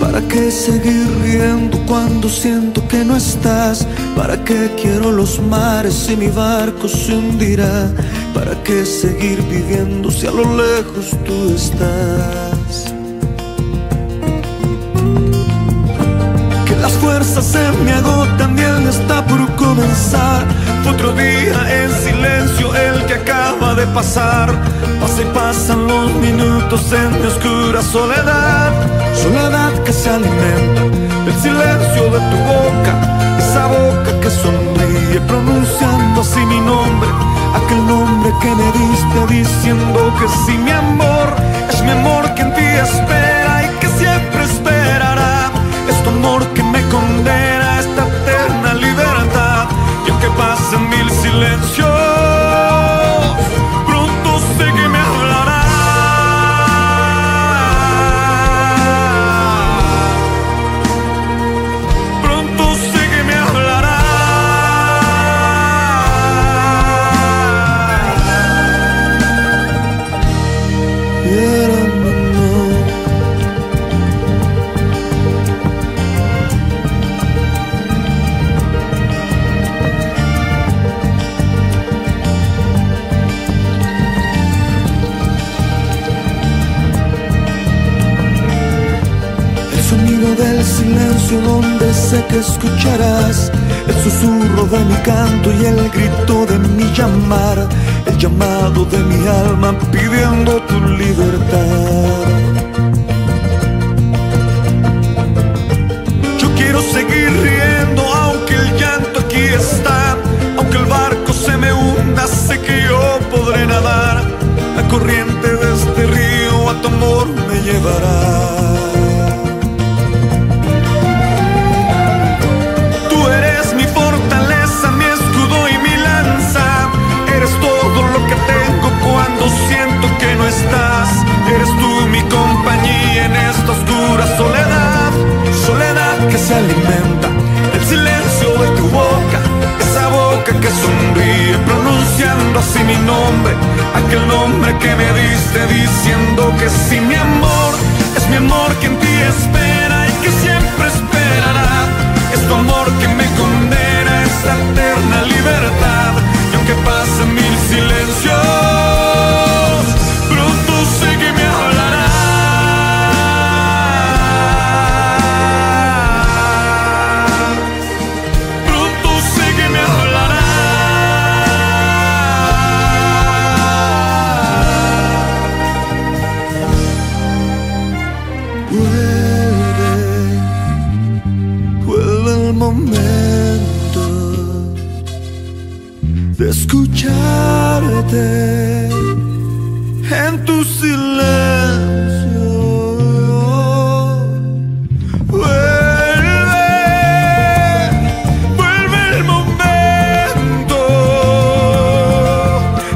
¿Para qué seguir riendo cuando siento que no estás? ¿Para qué quiero los mares si mi barco se hundirá? ¿Para qué seguir viviendo si a lo lejos tú estás? Las fuerzas se me agotan, bien está por comenzar. Fue otro día en silencio el que acaba de pasar. Pasa y pasan los minutos en mi oscura soledad. Soledad que se alimenta del silencio de tu boca, esa boca que sonríe pronunciando así mi nombre, aquel nombre que me diste diciendo que sí, mi amor. Es mi amor que en ti espera y que siempre esperará. Es tu amor que me condena a esta eterna libertad. Y aunque pasen mil silencios, pronto sé que me hablará. Pronto sé que me hablará. Del silencio donde sé que escucharás el susurro de mi canto y el grito de mi llamar, el llamado de mi alma pidiendo tu libertad. Yo quiero seguir riendo aunque el llanto aquí está, aunque el barco se me hunda, sé que yo podré nadar. La corriente de este río a tu amor me llevará. Cuando siento que no estás, eres tú mi compañía en esta oscura soledad. Soledad que se alimenta del silencio de tu boca, esa boca que sonríe pronunciando así mi nombre, aquel nombre que me diste diciendo que sí, mi amor. Es mi amor que en ti espera y que siempre esperará. Es tu amor que me condena a esta eterna libertad. Y aunque pasen mil silencios, vuelve el momento. escucharte en tu silencio. Vuelve el momento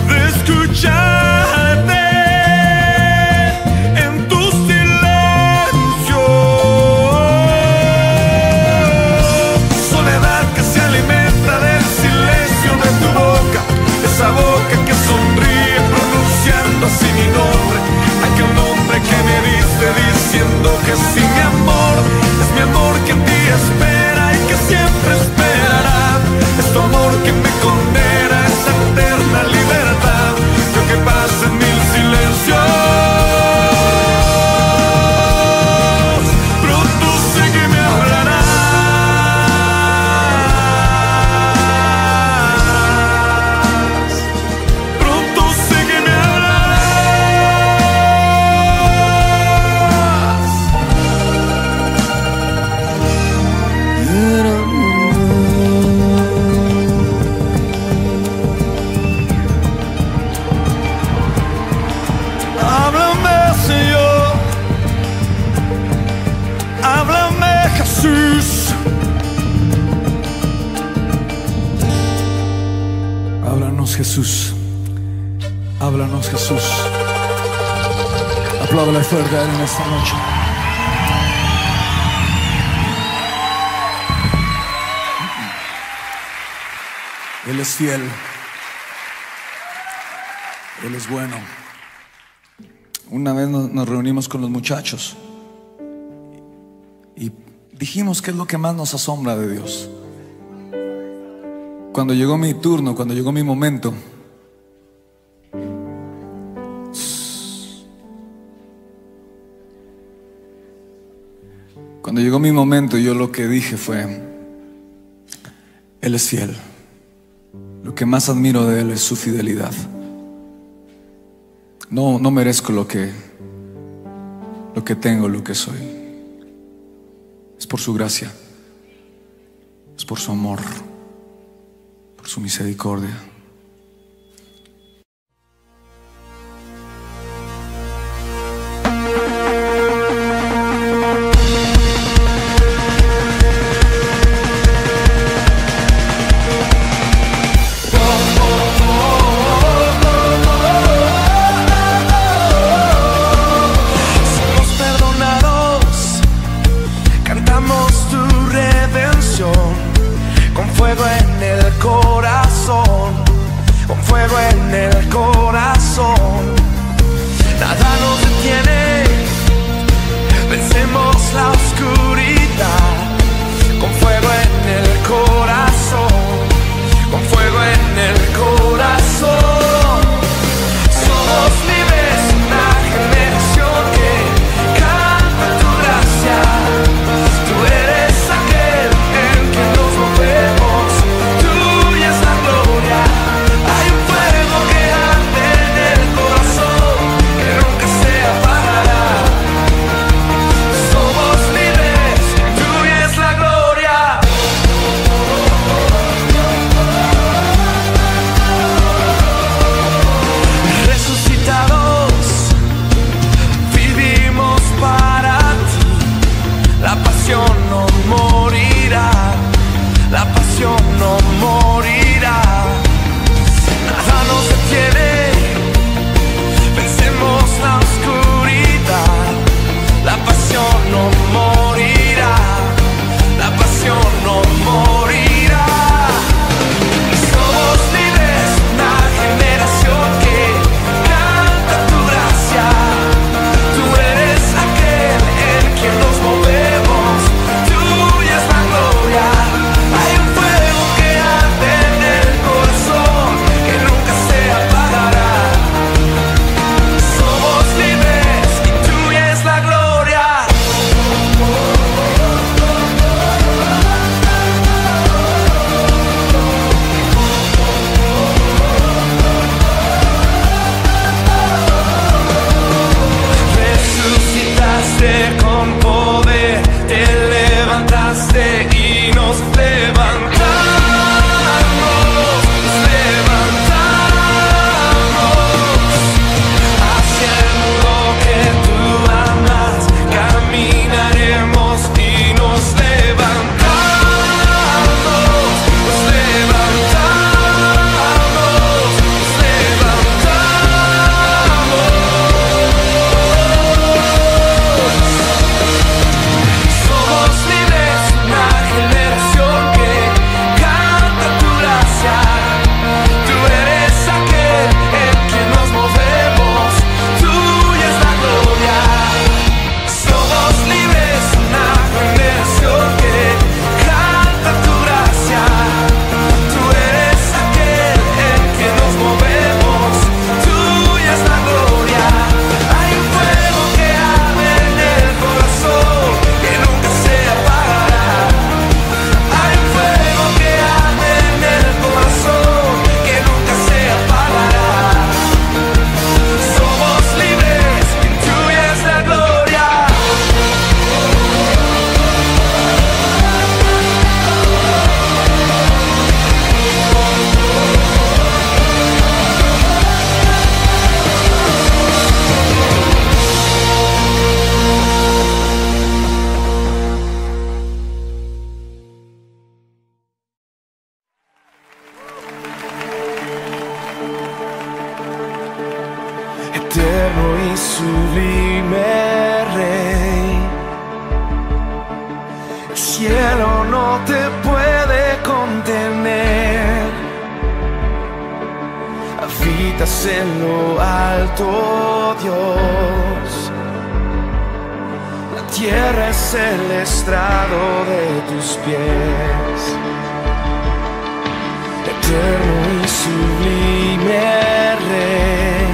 de escucharte en tu silencio. Soledad que se alimenta del silencio de tu boca, esa boca que sonríe pronunciando así mi nombre, aquel nombre que me diste diciendo que sí, mi amor. Es mi amor que en ti espera y que siempre esperará. Es tu amor que me condena a esa eterna libertad. Yo que paso en mil silencios, pronto sé que me hablarás. Pronto sé que me hablarás. Háblame, Señor, háblame, Jesús, háblanos, Jesús, háblanos, Jesús. Apláudale fuerte a Él en esta noche. Él es fiel, Él es bueno. Una vez nos reunimos con los muchachos y dijimos qué es lo que más nos asombra de Dios. Cuando llegó mi turno, cuando llegó mi momento, cuando llegó mi momento, yo lo que dije fue: Él es fiel. Lo que más admiro de Él es su fidelidad. No merezco lo que tengo, lo que soy. Es por su gracia, es por su amor, por su misericordia. Para cielo no te puede contener. Habitas en lo alto, Dios. La tierra es el estrado de tus pies. Eterno y sublime Rey,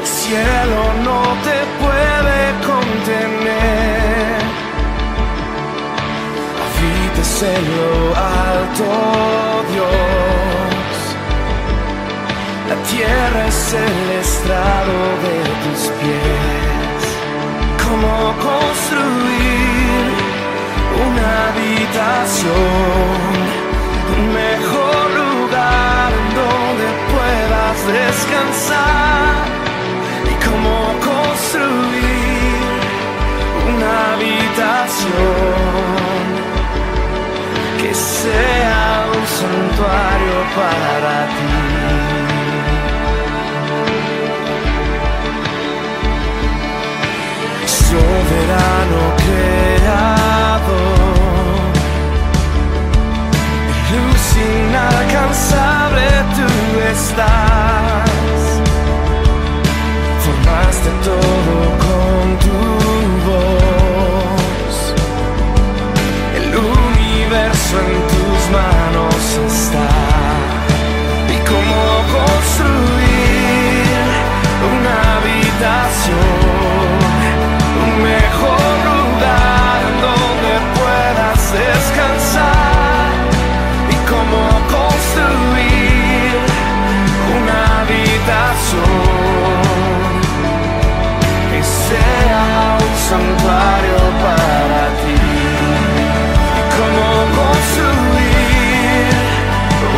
el cielo no te puede contener. Habitas en lo alto, Dios. La tierra es el estrado de tus pies. ¿Cómo construir una habitación? Un mejor lugar donde puedas descansar. Y cómo construir una habitación que sea un santuario para ti. Soberano creador, luz inalcanzable tú estás. Formaste todo con tu voz. El universo en tus manos está. ¿Y cómo construir una habitación? Un mejor lugar donde puedas descansar. ¿Cómo construir una habitación que sea un santuario para ti? ¿Cómo construir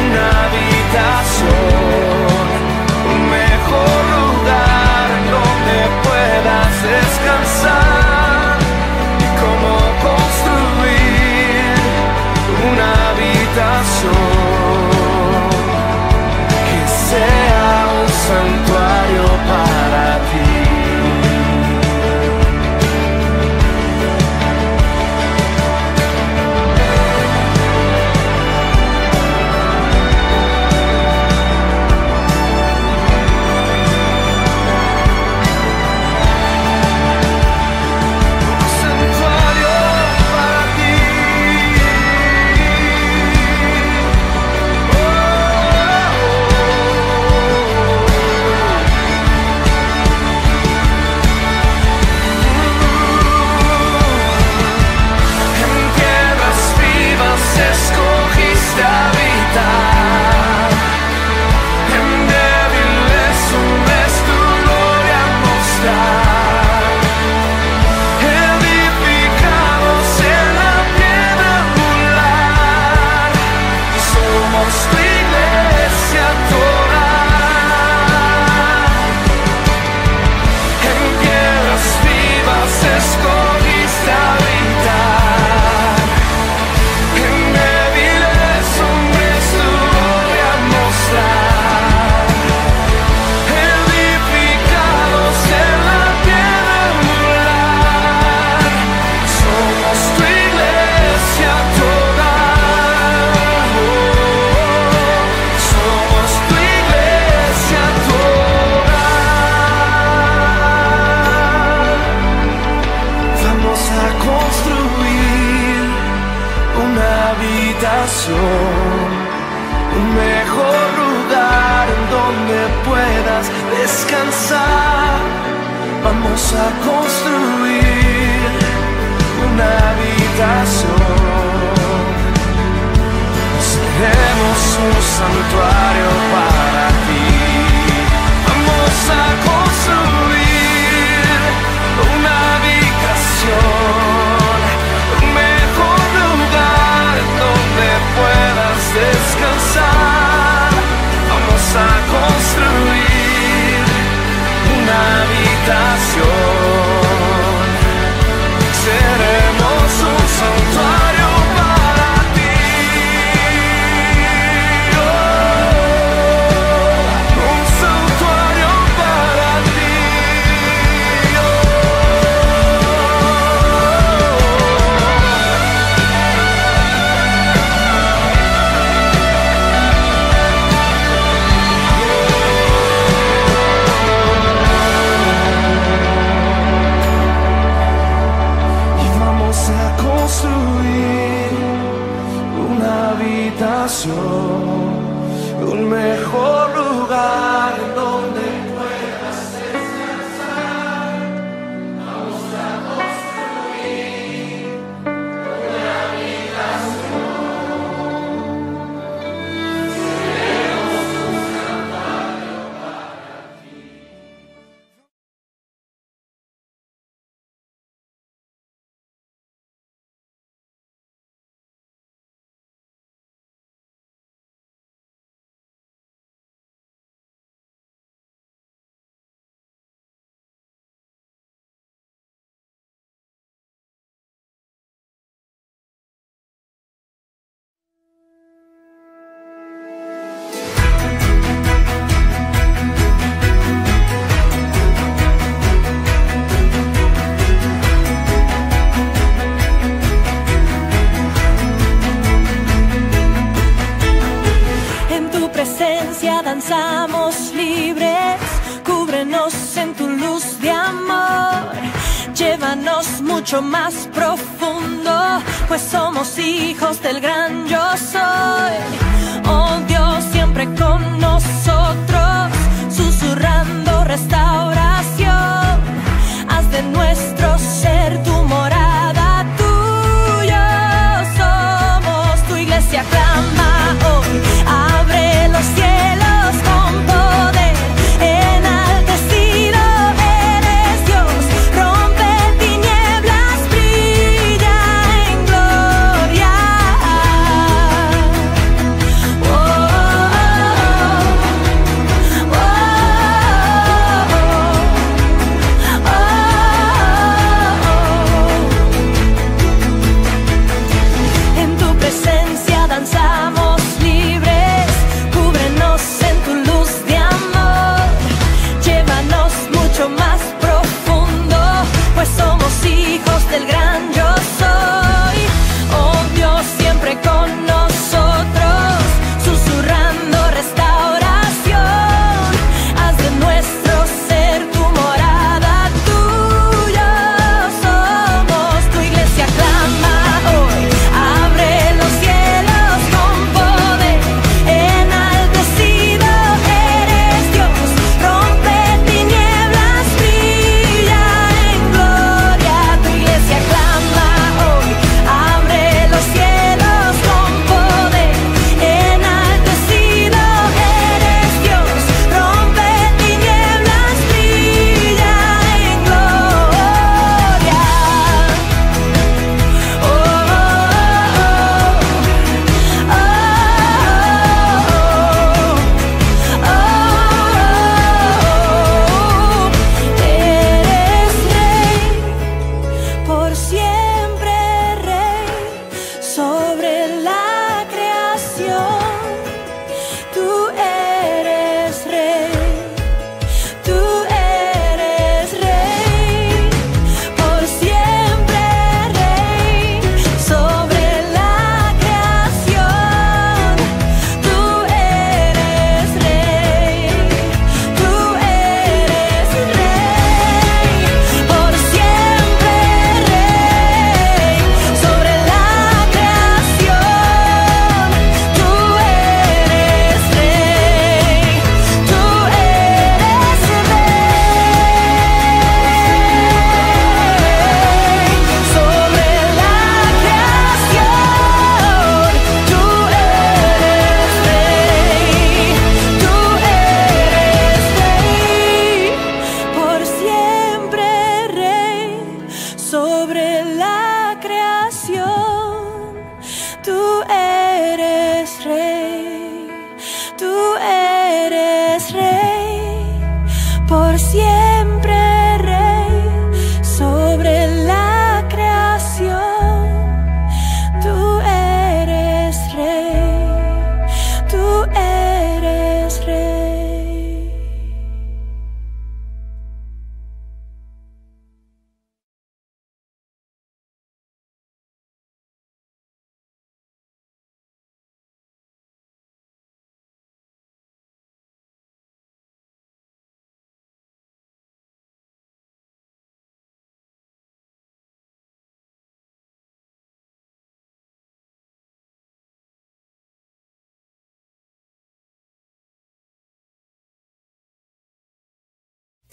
una habitación, un mejor lugar donde puedas descansar? ¿Y cómo construir una que sea un santuario para ti? Un santuario para ti. Escogiste habitar, en débiles hombres tu gloria mostrar, edificados en la piedra angular, somos tu iglesia toda, en tierras vivas escogiste habitar. Un mejor lugar en donde puedas descansar. Vamos a construir una habitación. Seremos un santuario para ti. Vamos a construir una habitación, un mejor lugar donde puedas descansar. Vamos a construir una habitación habitación, un mejor lugar donde puedas descansar. Vamos a construir una habitación. Seremos un santuario para ti. Danzamos libres, cúbrenos en tu luz de amor, llévanos mucho más profundo, pues somos hijos del gran yo soy. Oh Dios, siempre con nosotros, susurrando restauración, haz de nuestro ser tu morada, tuyo somos, tu iglesia clama hoy, abre los cielos.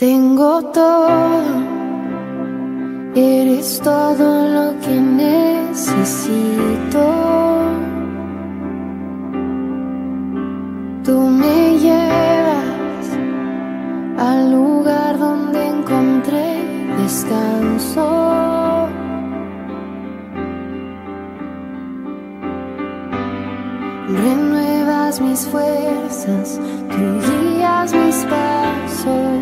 Tengo todo, eres todo lo que necesito. Tú me llevas al lugar donde encontré descanso. Renuevas mis fuerzas, tú guías mis pasos.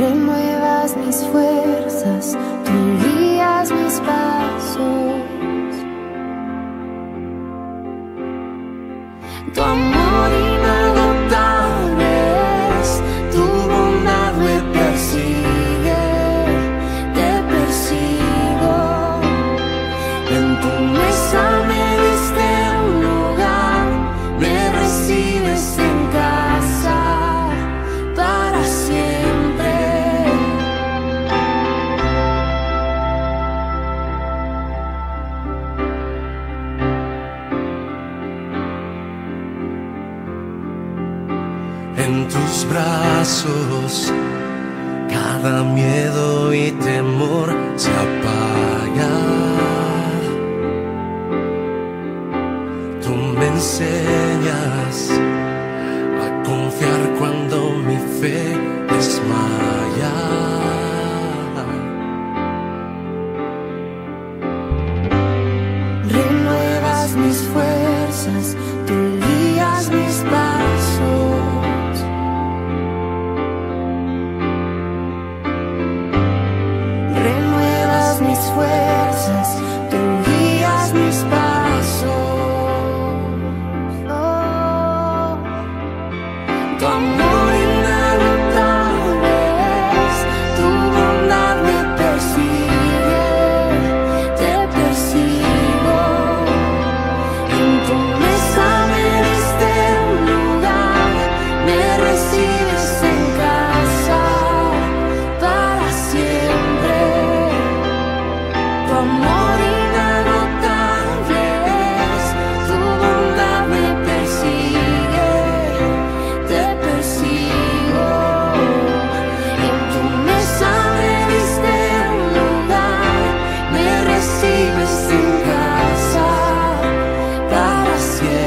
Renuevas mis fuerzas, tú guías mis pasos. Tu amor inagotable es, tu bondad me persigue. Te persigo. En tu mesa me diste un lugar, me recibes en casa para siempre. En tus brazos, cada miedo y temor se apaga. Tú me enseñas a confiar cuando mi fe desmaya. Renuevas mis fuerzas, tú guías mis pasos. Fuerzas, tú guías mis pasos. Oh, tu amor inagotable es, tu bondad me persigue, te persigo. En tu mesa me diste un lugar, me recibes en casa para siempre. Amor inagotable es, tu bondad me persigue, te persigo. En tu mesa me diste un lugar, me recibes en casa para siempre.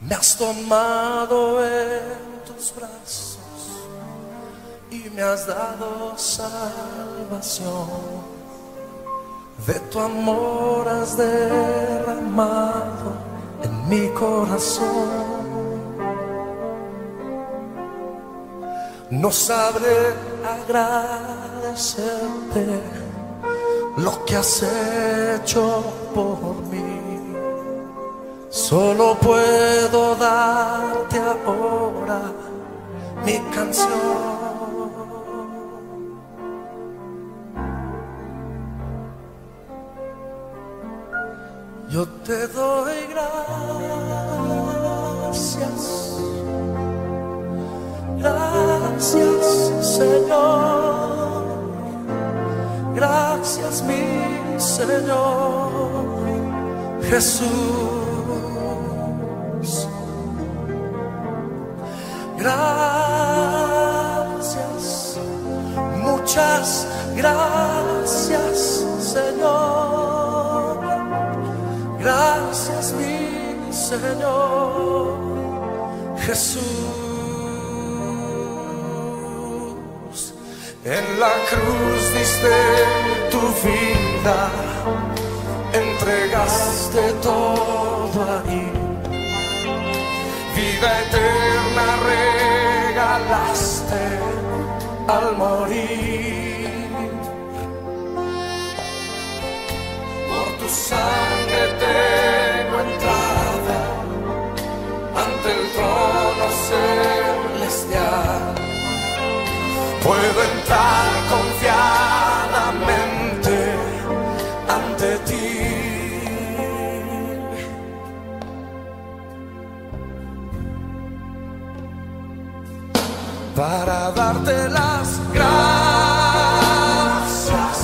Me has tomado en tus brazos y me has dado salvación. De tu amor has derramado en mi corazón. No sabré agradecerte lo que has hecho por mí. Solo puedo darte ahora mi canción. Yo te doy gracias, gracias Señor, gracias mi Señor Jesús. Gracias, muchas gracias Señor, gracias mi Señor Jesús. En la cruz diste tu vida, entregaste todo ahí. Vida eterna regalaste al morir. Por tu sangre tengo entrada ante el trono celestial. Puedo entrar confiadamente ante ti. Para darte las gracias.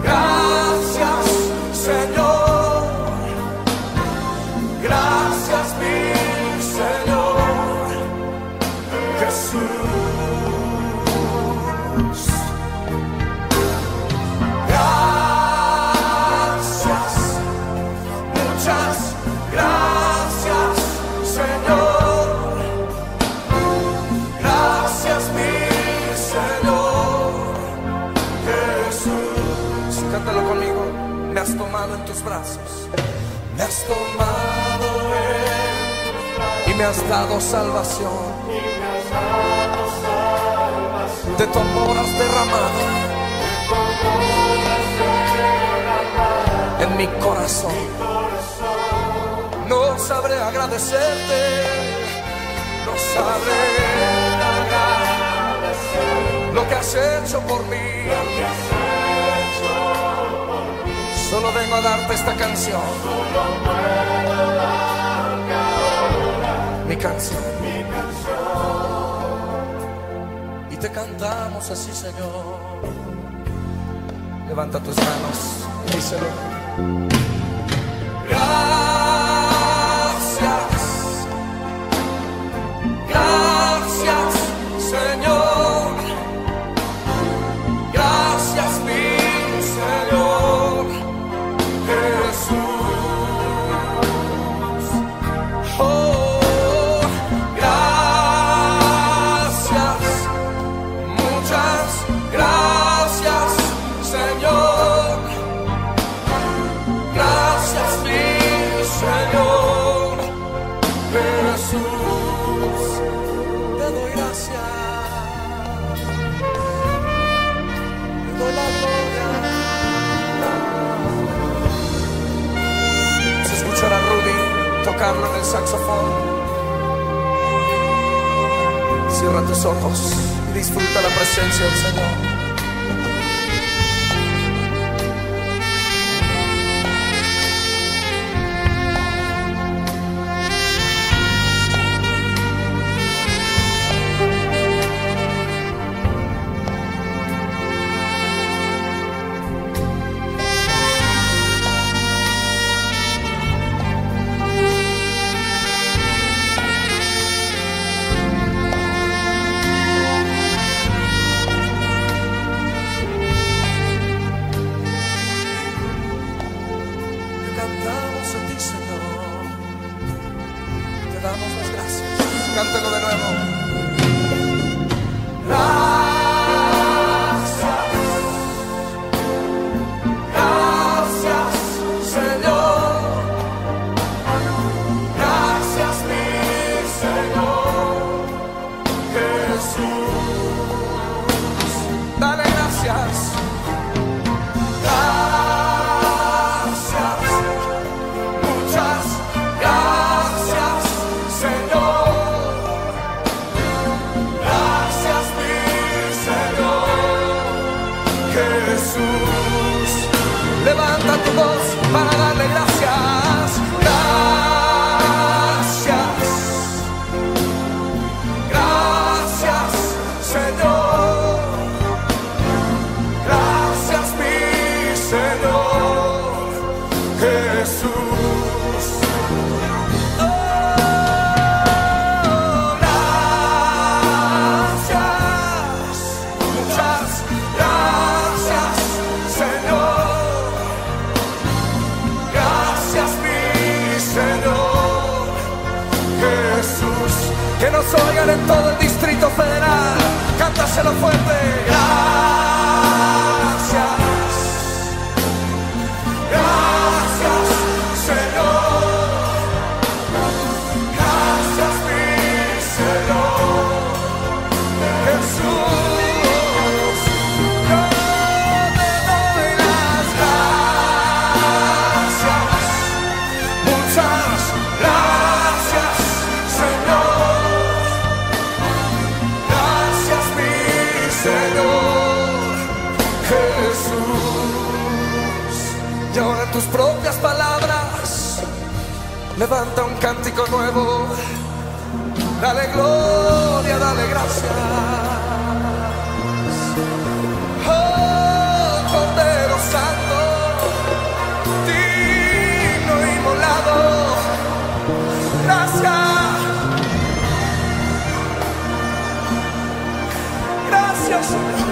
Gracias, Señor. Gracias, mi Señor Jesús. En tus brazos me has tomado y me has dado salvación. De tu amor has derramado en mi corazón. No sabré agradecerte, no sabré lo que has hecho por mí. Solo vengo a darte esta canción. Solo puedo darte ahora mi canción. Mi canción. Y te cantamos así, Señor. Levanta tus manos y díselo. Gracias. Gracias, Señor. Gracias, mi Señor. Tocarlo en el saxofón. Cierra tus ojos y disfruta la presencia del Señor. Gracias. nos oigan en todo el Distrito Federal. Cántaselo fuerte. Gracias, gracias Señor, gracias mi Señor Jesús. Y ahora en tus propias palabras levanta un cántico nuevo. Dale gloria, dale gracias. Oh Cordero Santo, digno inmolado, gracias. Gracias Señor.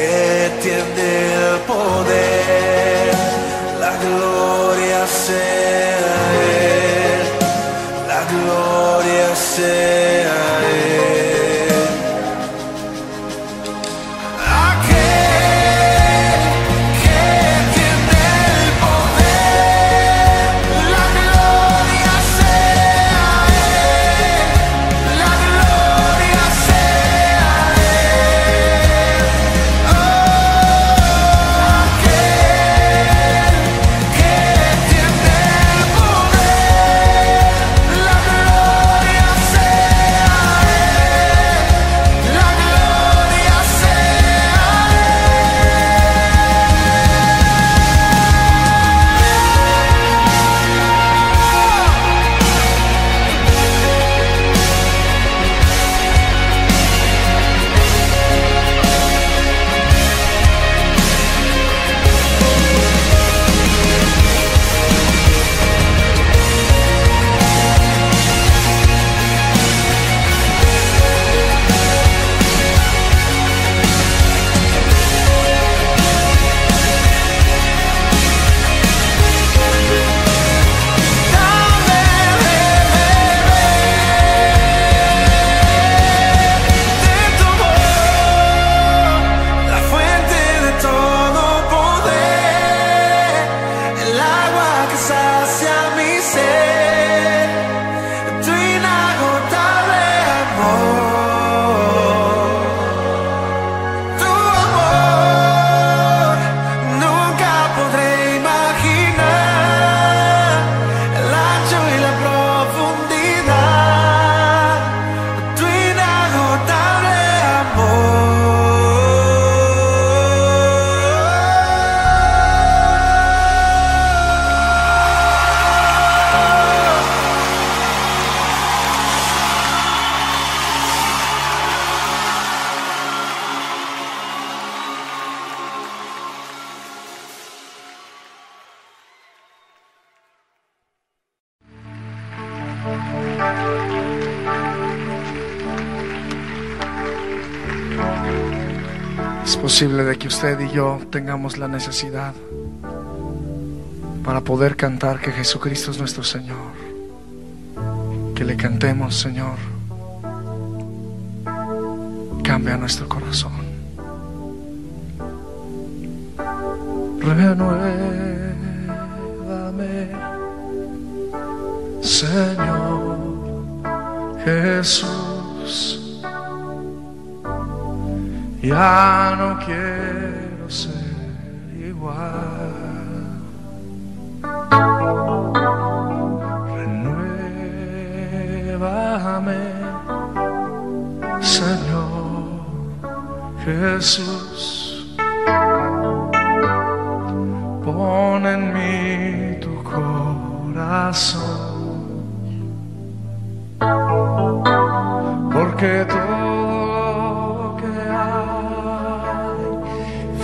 que tiene el poder, la gloria sea a Él, la gloria sea a Él. Es posible de que usted y yo tengamos la necesidad para poder cantar que Jesucristo es nuestro Señor, que le cantemos: Señor, cambia nuestro corazón, renuévame, Señor Jesús. Ya no quiero ser igual, renuévame, Señor Jesús, pon en mí tu corazón, porque tú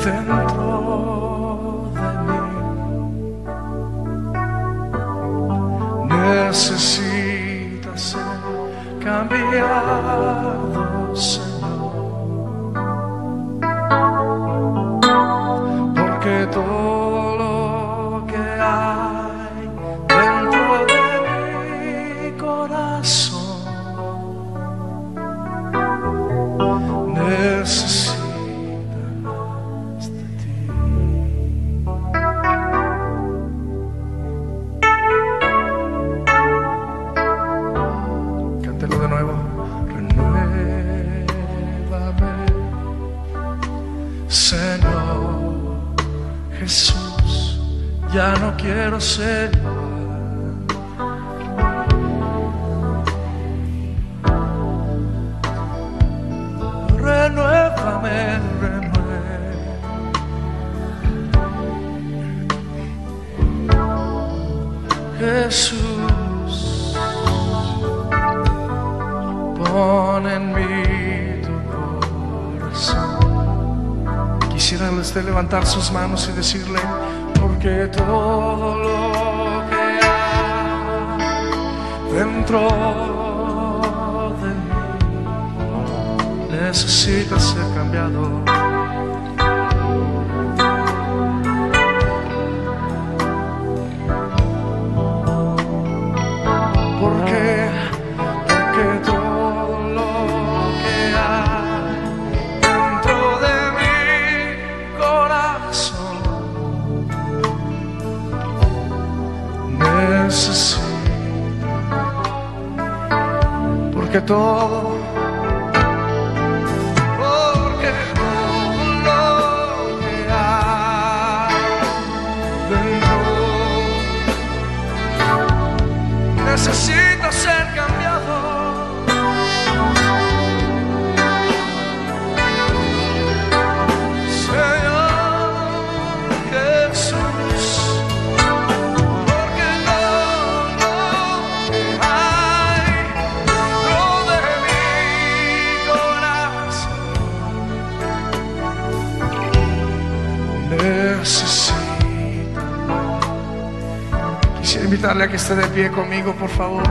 dentro de mí necesita ser cambiado, Señor, porque todo lo que hay dentro de mi corazón necesita Jesús, ya no quiero ser igual. Renuévame, renuévame, Jesús, pon en mí tu corazón. Quisiera usted levantar sus manos y decirle: porque todo lo que hay dentro de mí necesita ser cambiado. todo, porque tú lo que hay dentro necesita ser cambiado. Señor Jesús, porque todo lo que hay dentro de mi corazón necesita. Quisiera invitarle a que esté de pie conmigo, por favor.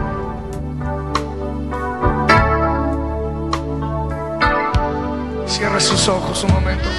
Cierre sus ojos un momento.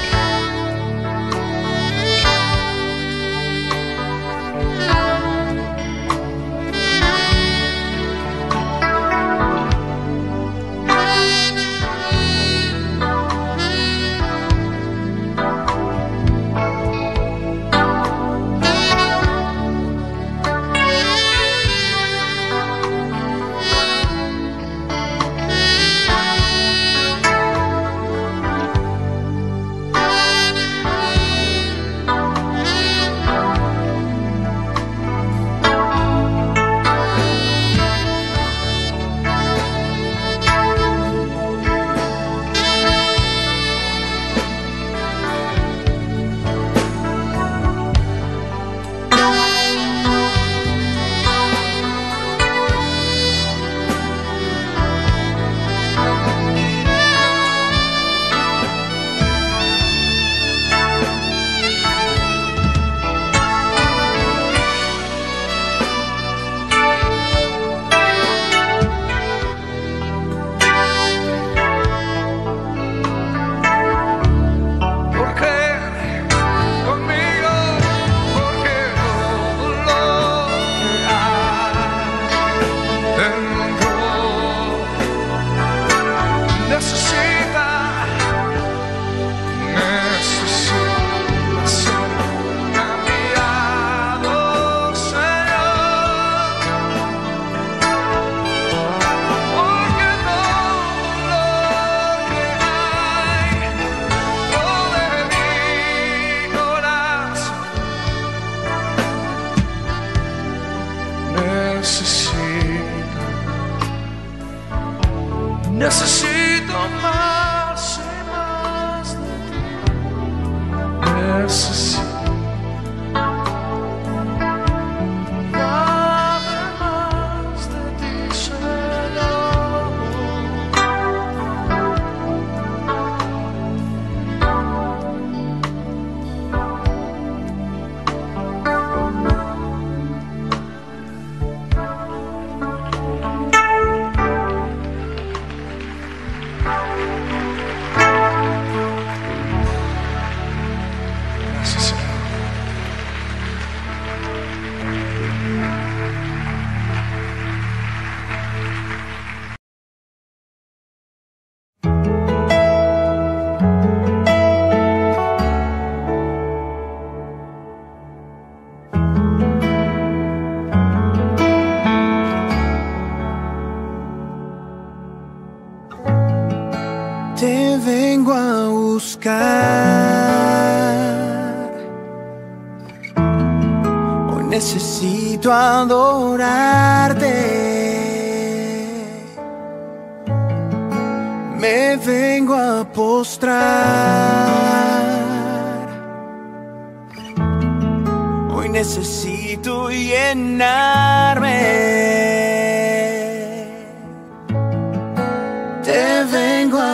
Necesito más y más de ti. Necesito más de ti, Señor. Te vengo a buscar, hoy necesito adorarte, me vengo a postrar, hoy necesito llenarme, te vengo a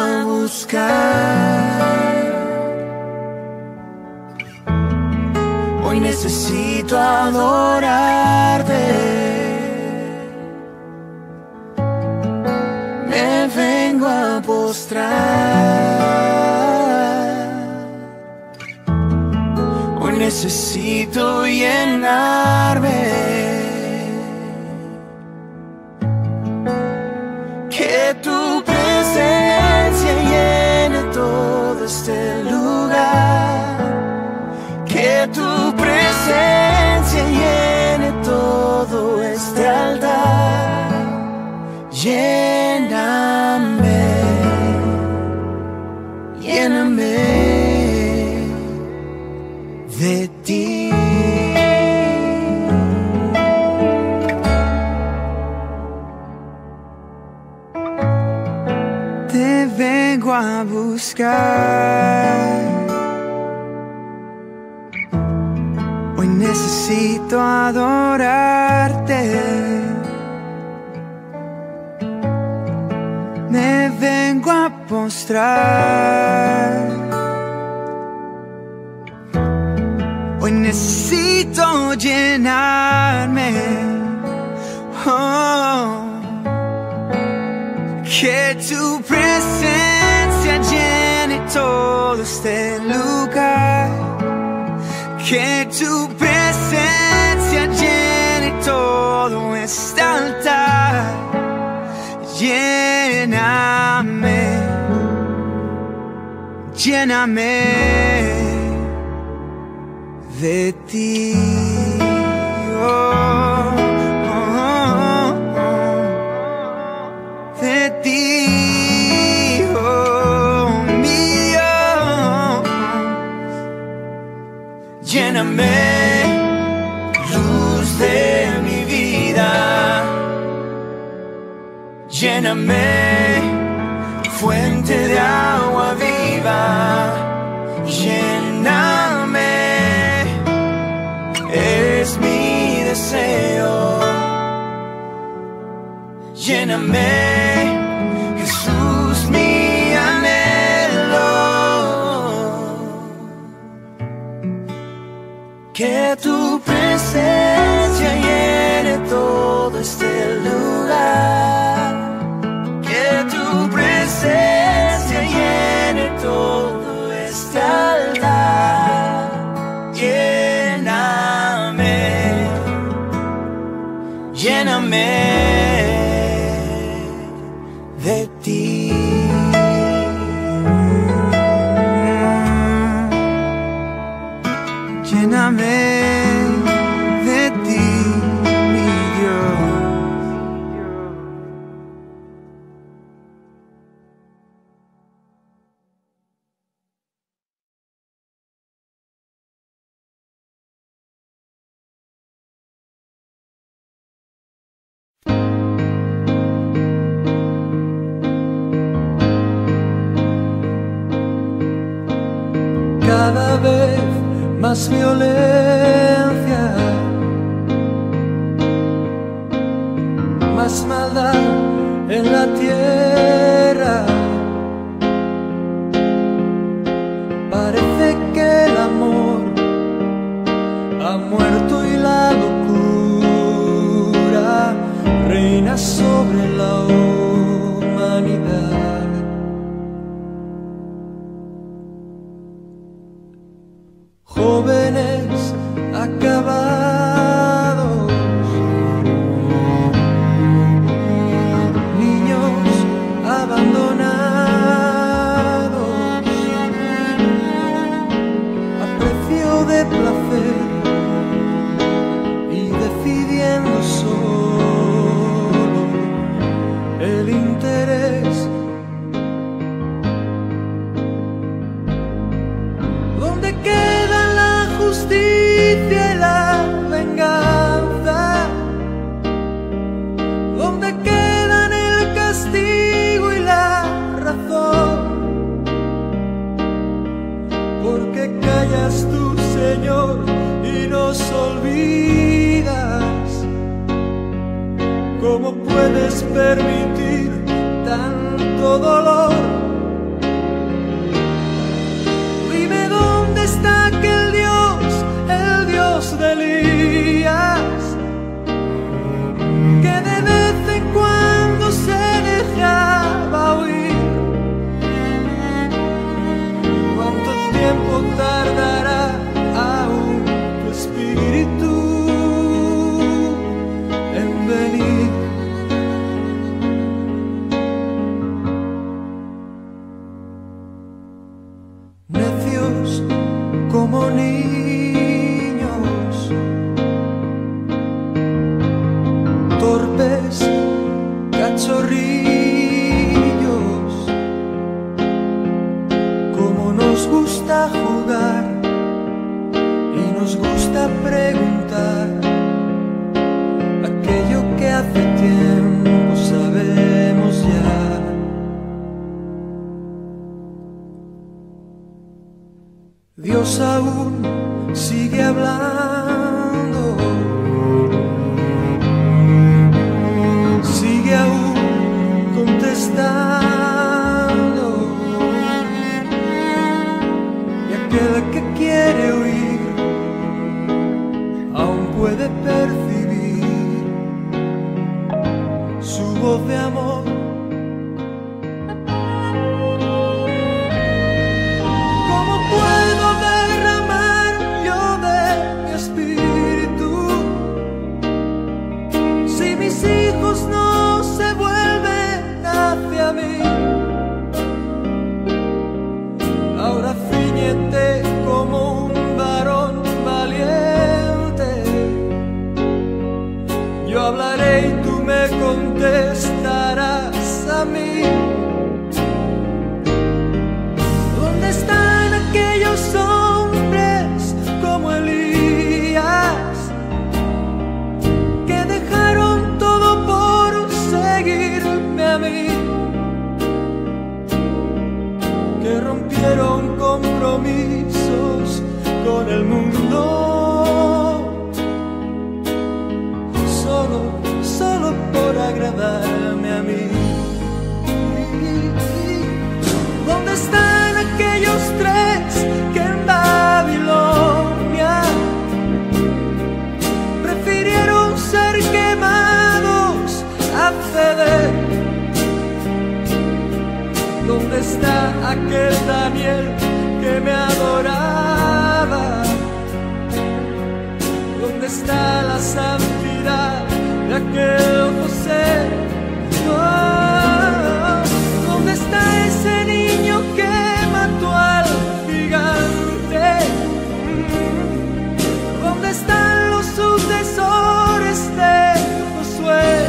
hoy necesito adorarte, me vengo a postrar, hoy necesito llenarme. Que tu presencia llene todo este lugar, que tu presencia llene todo este altar, llena. de ti. Te vengo a buscar. Hoy necesito adorarte. Me vengo a postrar. Hoy necesito llenarme. Oh, que tu presencia llene todo este lugar. Que tu presencia llene todo este altar. Lléname, lléname de ti. Oh, oh, oh, oh. De ti, oh, mío. Lléname, luz de mi vida. Lléname, fuente de agua viva. Lléname, es mi deseo. Lléname, Jesús, mi anhelo. Que tu presencia llene todo este lugar. De ti. Lléname de ti, mi Dios. Cada vez más violencia, más maldad en la tierra. Parece que el amor ha muerto y la locura reina sobre la humanidad. Jóvenes acabados, niños abandonados, a precio de placer y decidiendo solo el interés. ¿Dónde queda la justicia y la venganza? ¿Dónde quedan el castigo y la razón? ¿Por qué callas tú, Señor, y nos olvidas? ¿Cómo puedes permitir tanto dolor? Dime dónde está aquel Dios, de Elías, que de vez en cuando se dejaba oír. ¿Cuánto tiempo tardará aún tu espíritu en venir? Necios como niños, torpes cachorrillos, como nos gusta jugar y Dios aún sigue hablando, sigue aún contestando, y aquel que quiere oír aún puede percibir su voz de amor. Estarás a mí. ¿Dónde están aquellos hombres como Elías que dejaron todo por seguirme a mí, que rompieron compromisos con el mundo solo por agradarme a mí? ¿Dónde están aquellos tres que en Babilonia prefirieron ser quemados a ceder? ¿Dónde está aquel Daniel que me adoraba? ¿Dónde está la santidad de aquel José? Oh, ¿dónde está ese niño que mató al gigante? ¿Dónde están los sucesores de Josué?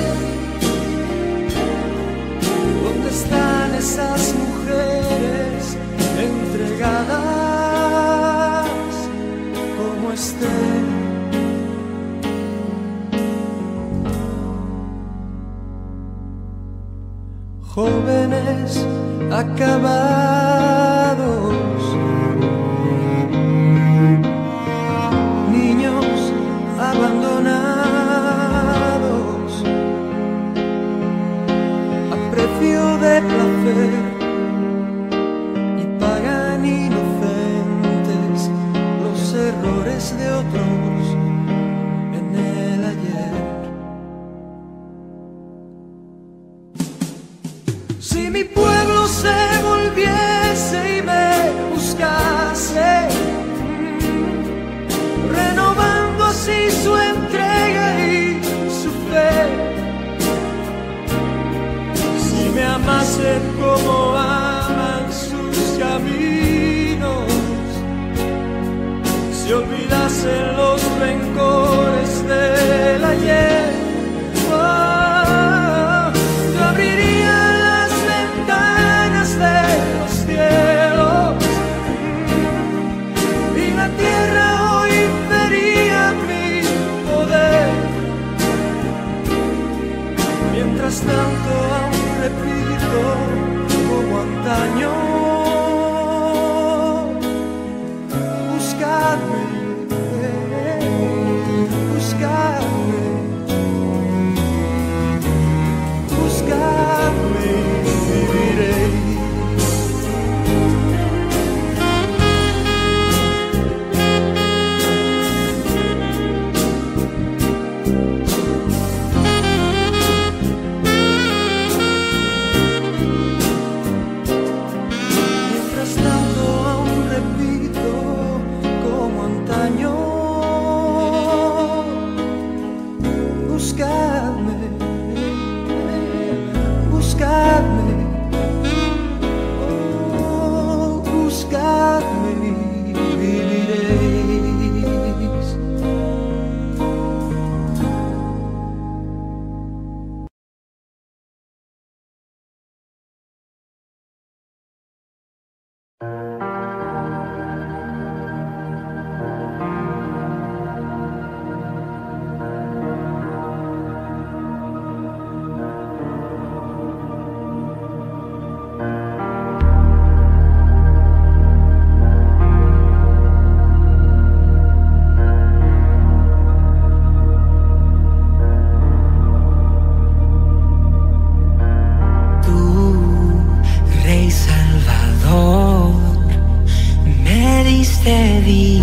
¿Dónde están esas mujeres entregadas como Esther? Jóvenes acabados, niños abandonados, a precio de placer, y pagan inocentes los errores de otros en el ayer. Si mi pueblo se volviese y me buscase, renovando así su entrega y su fe, si me amasen como aman sus caminos, si olvidasen los rencores del ayer, yo abriría tanto. Aún repito como antaño, buscarme y viviré.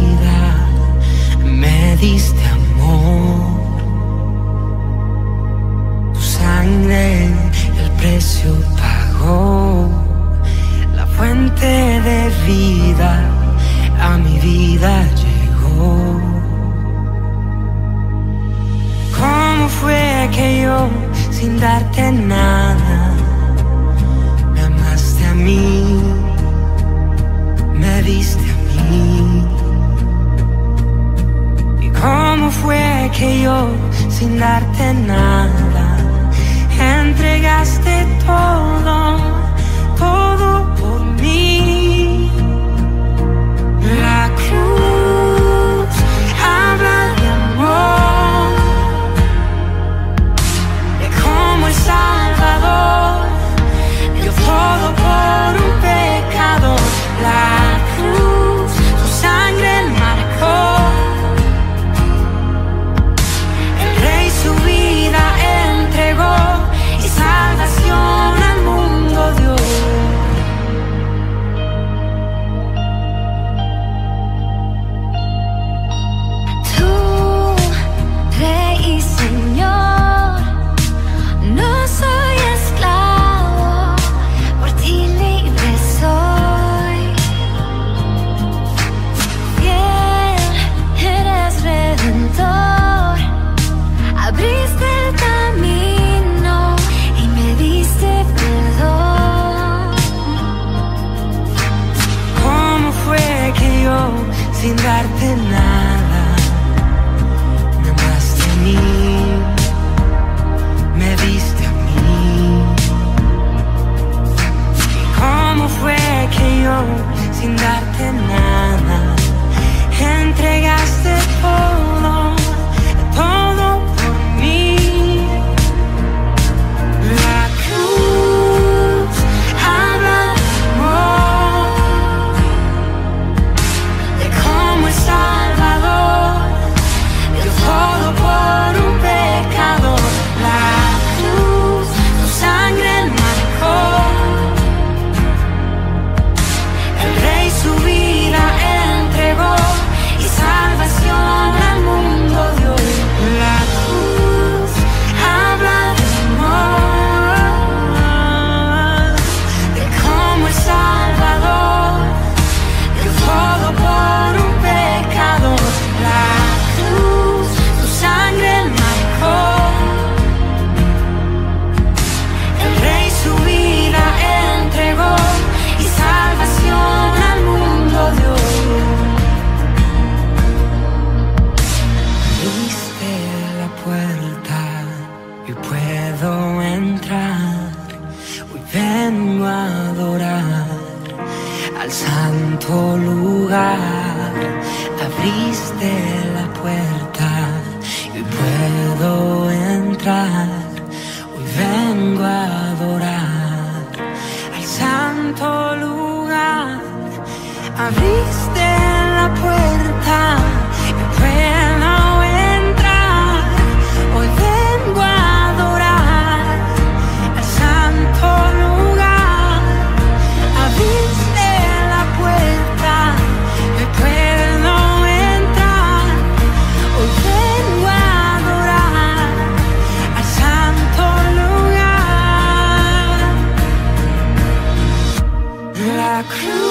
vida me diste amor. Tu sangre el precio pagó, la fuente de vida a mi vida llegó. ¿Cómo fue que yo, sin darte nada, me amaste a mí, me diste a mí? ¿Y cómo fue que yo, sin darte nada, entregaste todo, todo por mí? La cruz habla de amor, de cómo el Salvador dio todo por un pecador. La cruz, su sangre marcó, el Rey su vida entregó y salvación al mundo dio. Tú, Rey y Señor, no soy esclavo, por ti libre soy. Abriste el camino y me diste perdón. ¿Cómo fue que yo, sin darte nada, me amaste a mí, me diste a mí? ¿Y cómo fue que yo, sin darte nada, entregaste todo, todo por mí? La cruz habla de amor, de cómo el Salvador dio todo por un pecador. La cruz, su sangre marcó, el Rey su vida entregó y salvación al mundo dio. La cruz habla de amor, de cómo el Salvador dio todo por un pecador. La cruz, su sangre marcó, el Rey su vida entregó y salvación al mundo dio. Yo puedo entrar, hoy vengo a adorar al santo lugar. Abriste la puerta, yo puedo entrar, hoy vengo a adorar al santo lugar. Abriste la puerta, yo puedo entrar, hoy vengo a lugar. Abriste la puerta, me puedo entrar, hoy vengo a adorar al santo lugar. La cruz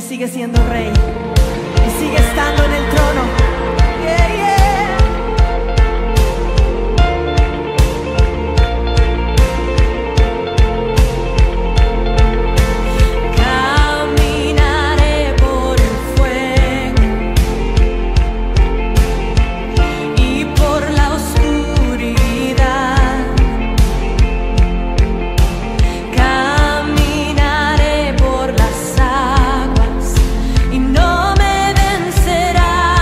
Él sigue siendo rey y sigue estando en el trono. Yeah, yeah. Será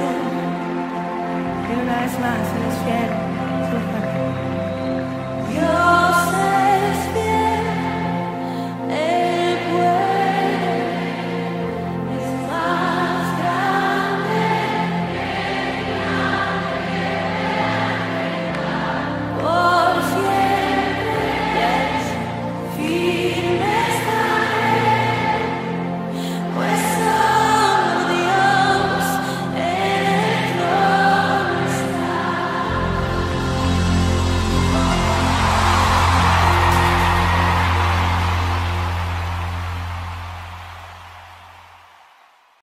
Él una vez más eres fiel,